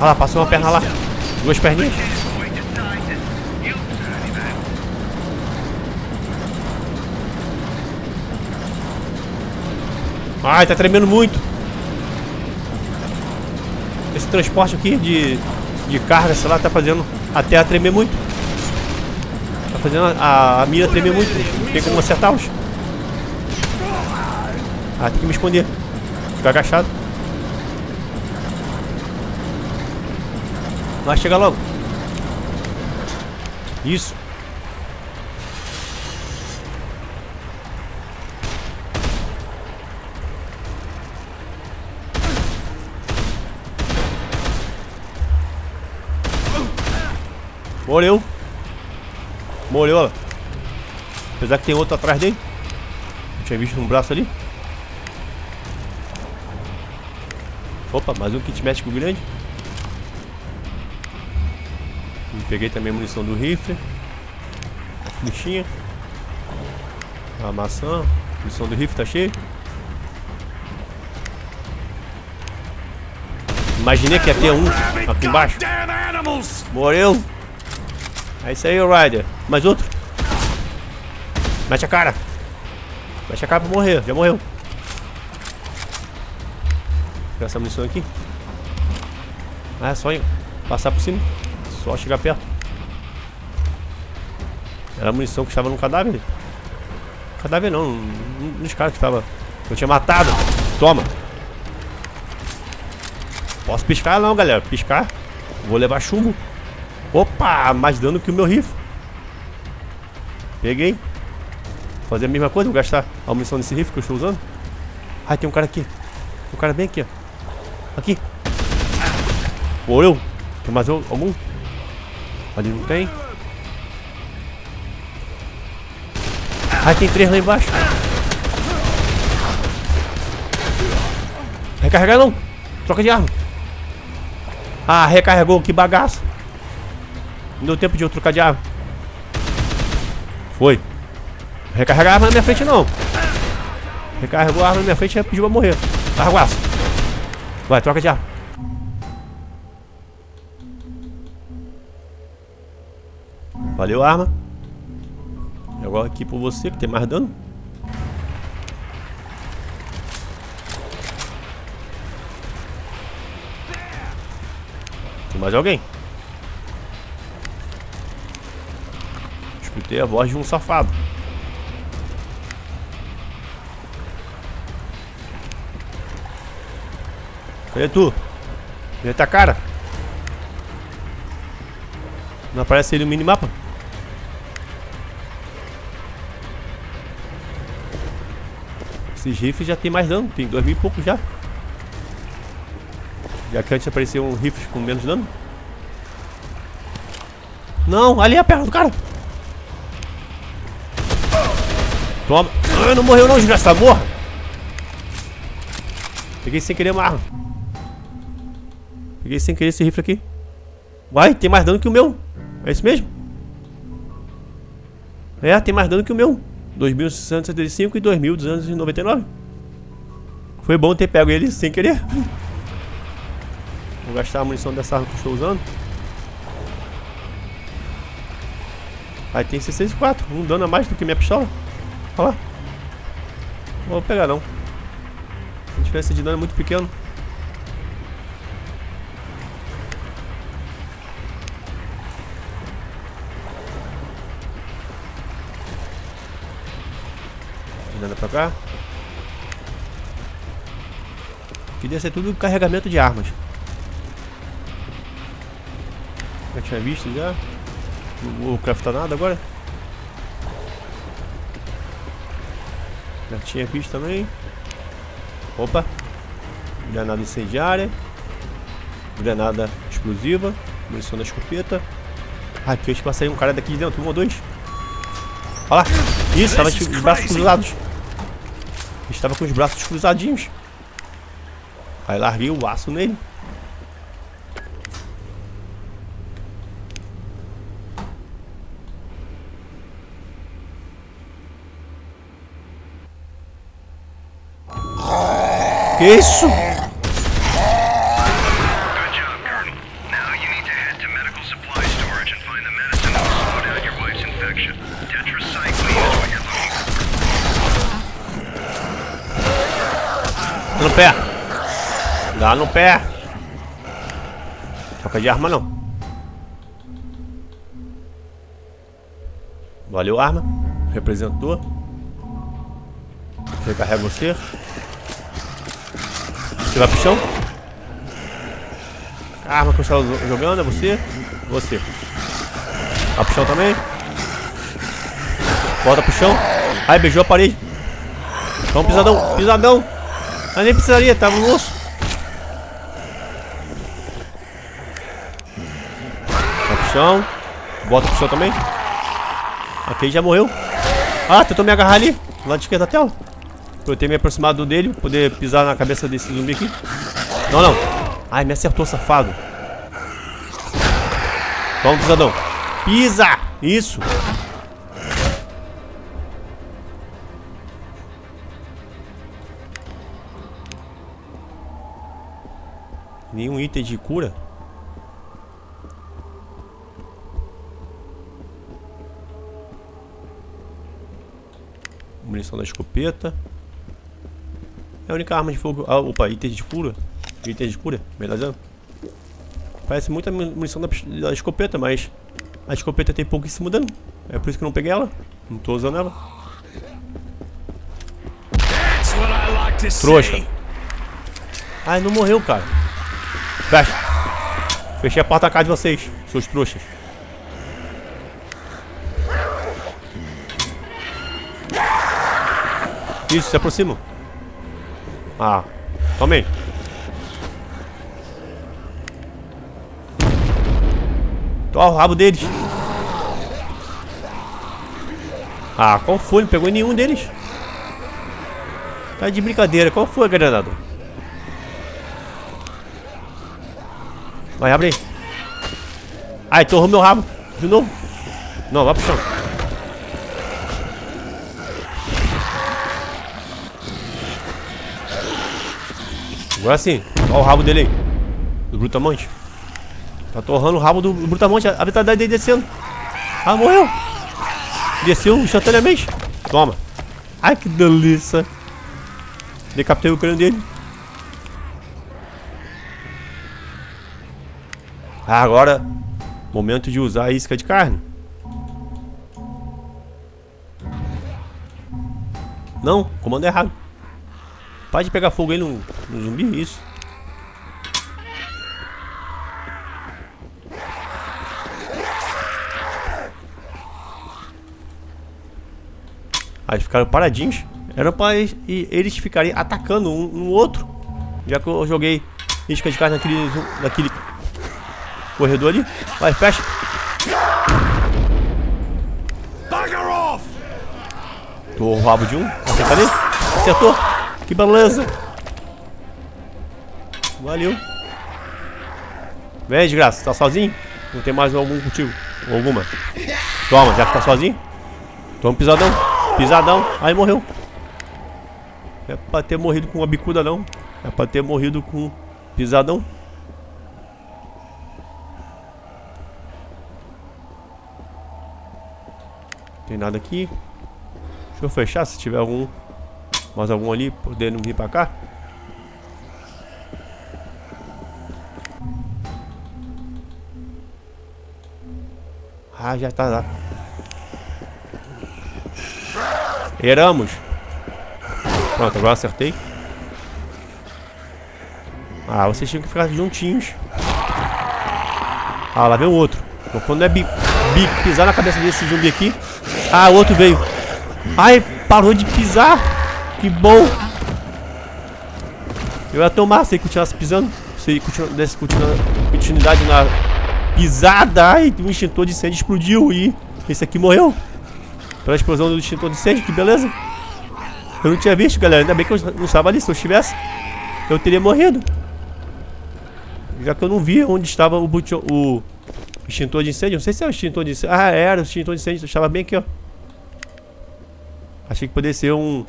Ah lá, passou uma perna lá. Duas perninhas. Ai, tá tremendo muito. Esse transporte aqui de carga, sei lá, tá fazendo a terra tremer muito. Tá fazendo a mira tremer muito. Não tem como acertá-los. Ah, tem que me esconder. Ficar agachado. Vai chegar logo. Isso. Morreu. Morreu, olha. Apesar que tem outro atrás dele. Eu tinha visto um braço ali. Opa, mais um kit médico grande. Peguei também a munição do rifle. A fichinha. A maçã. A munição do rifle tá cheia. Imaginei que ia ter um aqui embaixo. Morreu. É isso aí, Ryder. Mais outro. Mete a cara. Mete a cara pra morrer. Já morreu. Vou pegar essa munição aqui. Ah, é só passar por cima. Só chegar perto. Era a munição que estava no cadáver. Cadáver não, nos caras que estava. Eu tinha matado. Toma. Posso piscar? Não, galera. Piscar Vou levar chumbo. Opa, mais dano que o meu rifle. Peguei. Vou fazer a mesma coisa, vou gastar a munição desse rifle que eu estou usando. Ah, tem um cara aqui. Tem um cara bem aqui, ó. Aqui. Morreu. Tem mais algum? Ali não tem. Ah, tem três lá embaixo. Recarregar não. Troca de arma. Ah, recarregou. Que bagaço. Não deu tempo de eu trocar de arma. Foi. Recarregar a arma na minha frente não. Recarregou a arma na minha frente e pediu pra morrer. Largaço. Vai, troca de arma. Valeu, arma. Agora aqui por você, que tem mais dano. Tem mais alguém? Escutei a voz de um safado. Cadê tu? Cadê tá cara? Não aparece ele no minimapa? Esses rifles já tem mais dano, tem 2000 e pouco já. Já que antes apareceu um rifle com menos dano. Não, ali é a perna do cara. Toma. Ah, não morreu não, desgraçado, morra. Peguei sem querer uma arma. Peguei sem querer esse rifle aqui. Vai, tem mais dano que o meu. É isso mesmo? É, tem mais dano que o meu. 2.675 e 2.299. Foi bom ter pego ele sem querer. Vou gastar a munição dessa arma que eu estou usando. Aí tem 64, um dano a mais do que minha pistola. Olha lá. Não vou pegar não. A diferença de dano é muito pequena. Nada pra cá. Queria ser tudo carregamento de armas. Já tinha visto já. Não vou craftar nada agora. Já tinha visto também. Opa. Granada incendiária. Granada explosiva. Munição da escopeta. Ah, que eu acho que vai sair um cara daqui de dentro. Um ou dois. Olha lá. Isso, tava de braços cruzados. Estava com os braços cruzadinhos. Aí larguei o aço nele. Que isso? No pé. Dá no pé. Troca de arma não. Valeu arma. Representou. Recarrega você. Você vai pro chão. A arma que eu estava jogando é você. Você. Vai pro chão também. Volta pro chão. Ai, beijou a parede. Então pisadão. Pisadão. Mas nem precisaria, tava no osso. Bota pro chão. Bota pro chão também. Ok, já morreu. Ah, tentou me agarrar ali. Do lado esquerdo da tela. Pra eu ter me aproximado dele. Poder pisar na cabeça desse zumbi aqui. Não, não. Ai, me acertou, safado. Vamos, pisadão. Pisa! Isso! Nenhum item de cura. Munição da escopeta. É a única arma de fogo. Ah, opa, item de cura. Item de cura, beleza? Parece muita munição da escopeta, mas a escopeta tem pouquíssimo dano. É por isso que eu não peguei ela. Não tô usando ela. Trouxa. Ai, não morreu, cara. Fecha. Fechei a porta da casa de vocês, seus trouxas. Isso, se aproxima. Ah, toma aí. Toma o rabo deles. Ah, qual foi? Não pegou nenhum deles. Tá de brincadeira. Qual foi, granada? Vai, abre aí. Ai, torrou meu rabo. De novo. Não, vai pro chão. Agora sim. Olha o rabo dele aí. Do brutamonte. Tá torrando o rabo do brutamonte. A vitalidade dele descendo. Ah, morreu. Desceu instantaneamente. Toma. Ai, que delícia. Decapitei o crânio dele. Ah, agora, momento de usar a isca de carne. Não, comando errado. Pode pegar fogo aí no zumbi, isso. Ah, eles ficaram paradinhos. Era pra eles ficarem atacando um no outro. Já que eu joguei isca de carne naquele corredor ali. Vai, fecha. Tô o rabo de um. Acerta ali. Acertou. Que beleza. Valeu. Vem, desgraça. Tá sozinho? Não tem mais algum contigo? Ou alguma? Toma, já que tá sozinho. Toma um pisadão. Pisadão. Aí morreu. É pra ter morrido com uma bicuda, não. É pra ter morrido com pisadão. Tem nada aqui. Deixa eu fechar se tiver algum. Mais algum ali, poder não vir pra cá. Ah, já tá lá. Erramos. Pronto, agora acertei. Ah, vocês tinham que ficar juntinhos. Ah, lá vem o outro. Então, quando é bico pisar na cabeça desse zumbi aqui. Ah, o outro veio. Ai, parou de pisar. Que bom. Eu ia tomar se ele continuasse pisando. Se ele desse continuidade na pisada. Ai, o extintor de incêndio explodiu. E esse aqui morreu. Pela explosão do extintor de incêndio, que beleza. Eu não tinha visto, galera. Ainda bem que eu não estava ali. Se eu estivesse, eu teria morrido. Já que eu não vi onde estava o extintor de incêndio. Não sei se é o extintor de incêndio. Ah, era o extintor de incêndio. Eu estava bem aqui, ó. Achei que poderia ser um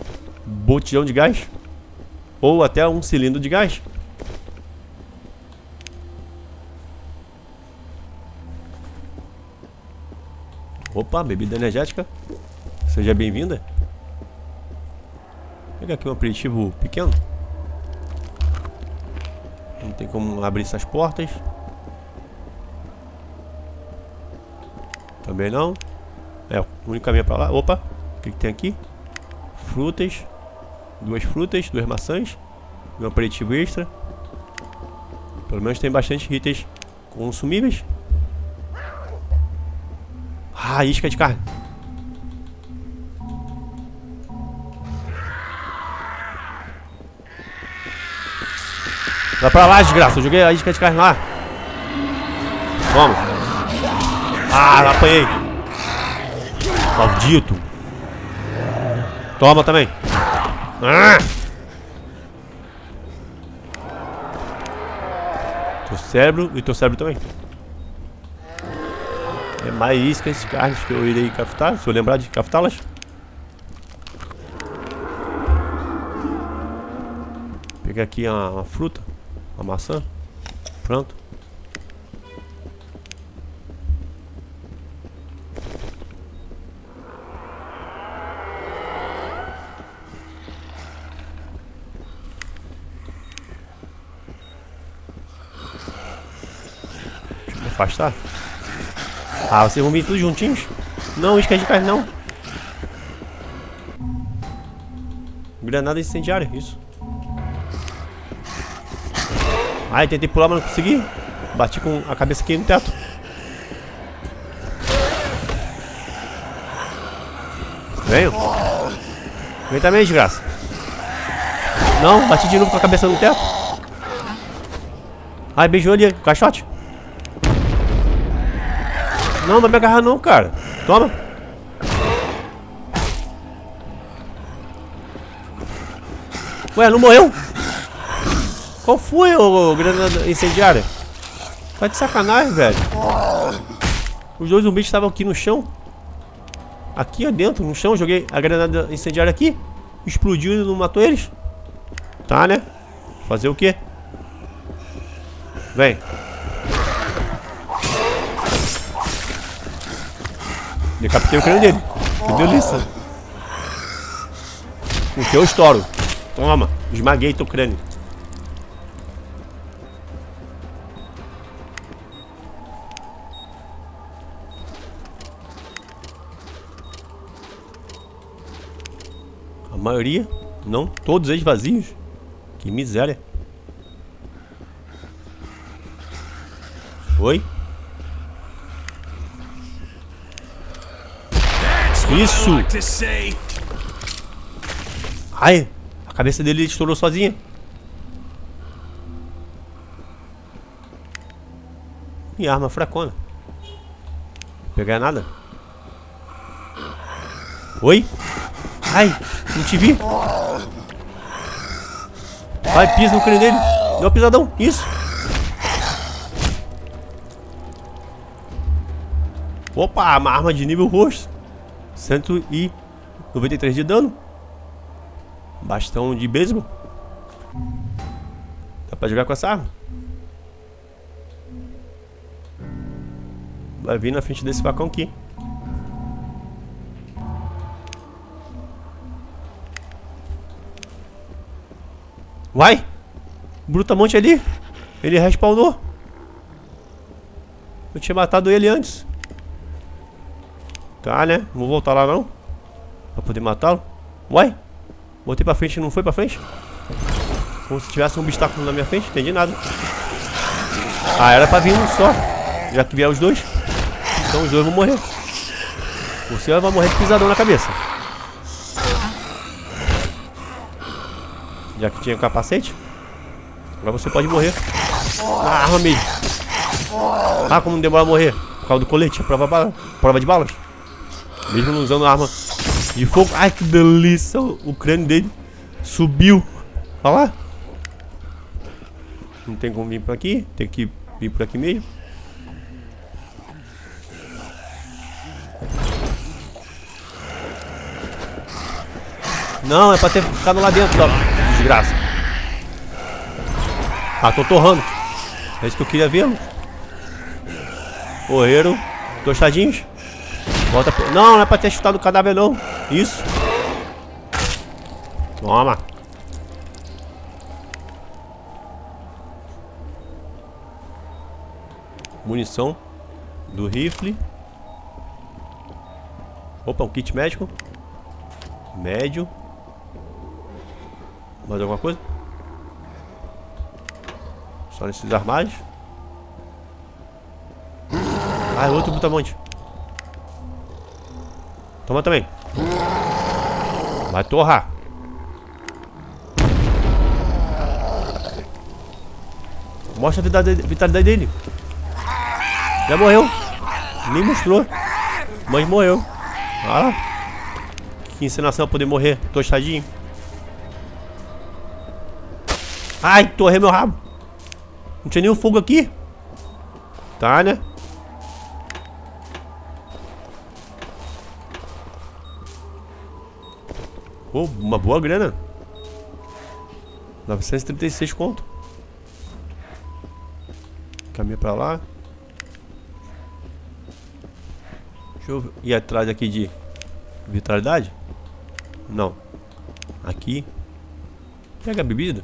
botijão de gás. Ou até um cilindro de gás. Opa, bebida energética. Seja bem-vinda. Vou pegar aqui um aperitivo pequeno. Não tem como abrir essas portas. Também não. É, o único caminho é pra lá. Opa, o que tem aqui? Frutas. Duas frutas, duas maçãs. Um aperitivo extra. Pelo menos tem bastante itens consumíveis. Ah, isca de carne. Vai pra lá, desgraça. Eu joguei a isca de carne lá. Vamos. Ah, apanhei. Maldito. Toma também. Ah. Teu cérebro e teu cérebro também. É mais iscas de carne que eu irei captar. Se eu lembrar de captá-las. Peguei aqui uma fruta. Uma maçã. Pronto. Deixa eu me afastar. Ah, vocês vão vir tudo juntinhos? Não, isca de carne não. Granada incendiária, isso. Ai, tentei pular, mas não consegui. Bati com a cabeça aqui no teto. Venho. Vem também, desgraça. Não, bati de novo com a cabeça no teto. Ai, beijou ali, caixote. Não, não vai me agarrar não, cara. Toma. Ué, não morreu? Qual foi, ô granada incendiária? Tá de sacanagem, velho. Os dois zumbis estavam aqui no chão. Aqui, ó, dentro, no chão. Joguei a granada incendiária aqui. Explodiu e não matou eles. Tá, né? Fazer o quê? Vem. Decapitei o crânio dele. Que delícia. O teu estouro. Toma. Esmaguei teu crânio. A maioria? Não. Todos eles vazios. Que miséria. Oi? Isso! Ai! A cabeça dele estourou sozinha. Minha arma fracona. Não pegar nada. Oi? Ai! Não te vi! Vai, pisa no crânio dele! Deu um pisadão! Isso! Opa! Uma arma de nível roxo! 193 de dano. Bastão de beisebol. Dá pra jogar com essa arma. Vai vir na frente desse facão aqui. Uai! Brutamonte ali. Ele respawnou. Eu tinha matado ele antes. Tá, né? Não vou voltar lá não. Pra poder matá-lo. Uai! Botei pra frente e não foi pra frente? Como se tivesse um obstáculo na minha frente. Entendi nada. Ah, era pra vir um só. Já que vier os dois. Então os dois vão morrer. Você vai morrer de pisadão na cabeça. Já que tinha um capacete. Agora você pode morrer. Ah, arma mesmo. Ah, como não demora a morrer. Por causa do colete. Prova de balas. Mesmo não usando arma de fogo. Ai, que delícia. O crânio dele subiu. Olha lá. Não tem como vir por aqui. Tem que vir por aqui mesmo. Não, é pra ter ficado lá dentro, ó. Desgraça. Ah, tô torrando. É isso que eu queria ver. Correram. Tostadinhos. Volta pro... Não, não é pra ter chutado o cadáver não. Isso. Toma. Munição do rifle. Opa, um kit médico. Médio. Mais alguma coisa? Só nesses armários. Ah, outro brutamonte. Toma também. Vai torrar. Mostra a vitalidade dele. Já morreu. Nem mostrou. Mas morreu. Ah, que encenação poder morrer tostadinho. Ai, torrei meu rabo. Não tinha nenhum fogo aqui. Tá, né? Oh, uma boa grana. 936 conto. Caminha pra lá. Deixa eu ir atrás aqui de vitalidade. Não. Aqui. Pega a bebida.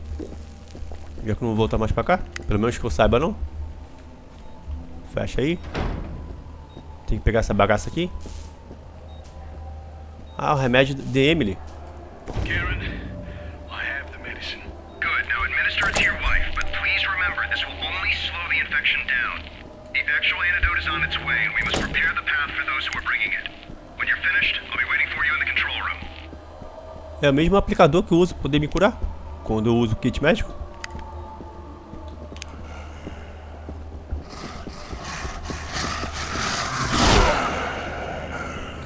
Já que eu não vou voltar mais pra cá. Pelo menos que eu saiba não. Fecha aí. Tem que pegar essa bagaça aqui. Ah, o remédio de Emily. Good. Now administer it to your wife, but please remember this will only slow the infection down. its way, and we must prepare the path for those who are bringing it. When you're finished, I'll be waiting for you in the control room. É o mesmo aplicador que eu uso para poder me curar quando eu uso o kit médico.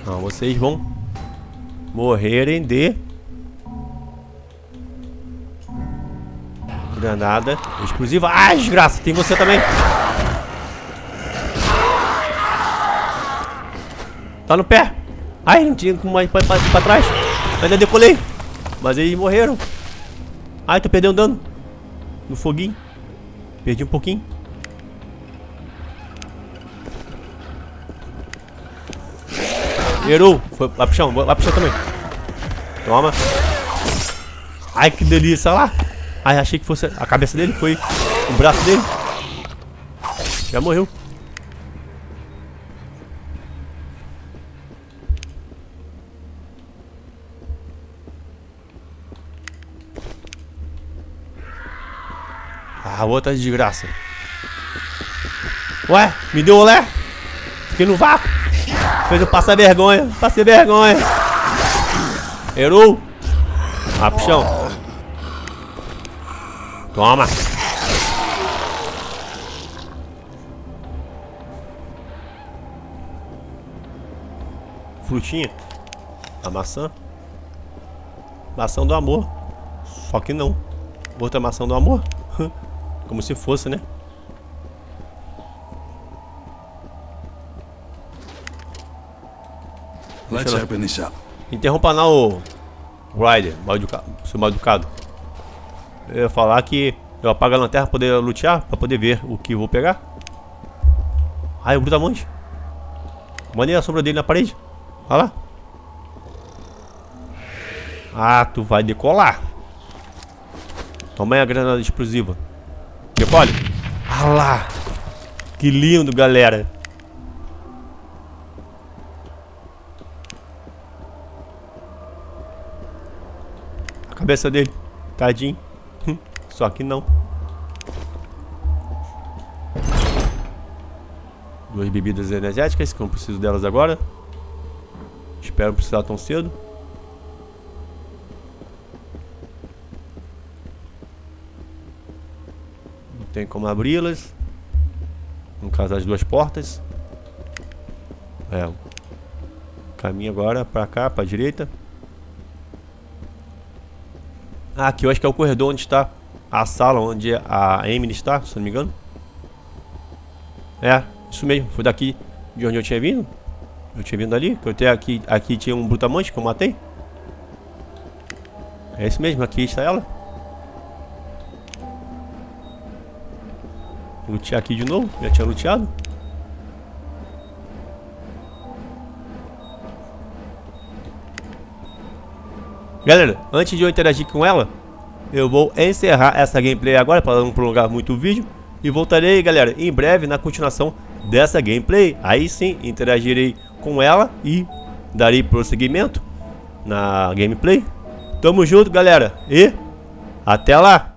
Não, vocês vão morrerem de granada explosiva. Ai, desgraça, tem você também. Tá no pé. Ai, não tinha como ir pra trás. Eu ainda decolei. Mas eles morreram. Ai, tô perdendo dano no foguinho. Perdi um pouquinho. Errou. Vai pro chão, vai pro chão também. Toma. Ai, que delícia, olha lá. Ai, achei que fosse a cabeça dele, foi o braço dele. Já morreu. Ah, outra desgraça. Ué, me deu olé. Fiquei no vácuo. Fez eu passar vergonha. Passei vergonha. Errou. Ah, puxão. Toma. Frutinha. A maçã. Maçã do amor. Só que não. Outra maçã do amor. Como se fosse, né? Interrompa lá o Ryder, seu mal educado. Eu ia falar que eu apago a lanterna pra poder lutear, pra poder ver o que eu vou pegar. Ai, o brutamonte. Mandei a sombra dele na parede. Olha lá. Ah, tu vai decolar. Toma aí a granada explosiva. Decole. Ah lá. Que lindo, galera. A cabeça dele. Tadinho. Só que não. Duas bebidas energéticas, que eu não preciso delas agora. Espero não precisar tão cedo. Tem como abri-las. No caso, as duas portas. É. Caminho agora pra cá, pra direita. Ah, aqui eu acho que é o corredor onde está a sala onde a Emily está, se não me engano. É, isso mesmo. Foi daqui de onde eu tinha vindo. Eu tinha vindo ali. Que eu até aqui tinha um brutamonte que eu matei. É isso mesmo, aqui está ela. Lutear aqui de novo, já tinha luteado. Galera, antes de eu interagir com ela, eu vou encerrar essa gameplay agora para não prolongar muito o vídeo. E voltarei, galera, em breve na continuação dessa gameplay. Aí sim, interagirei com ela e darei prosseguimento na gameplay. Tamo junto, galera, e até lá!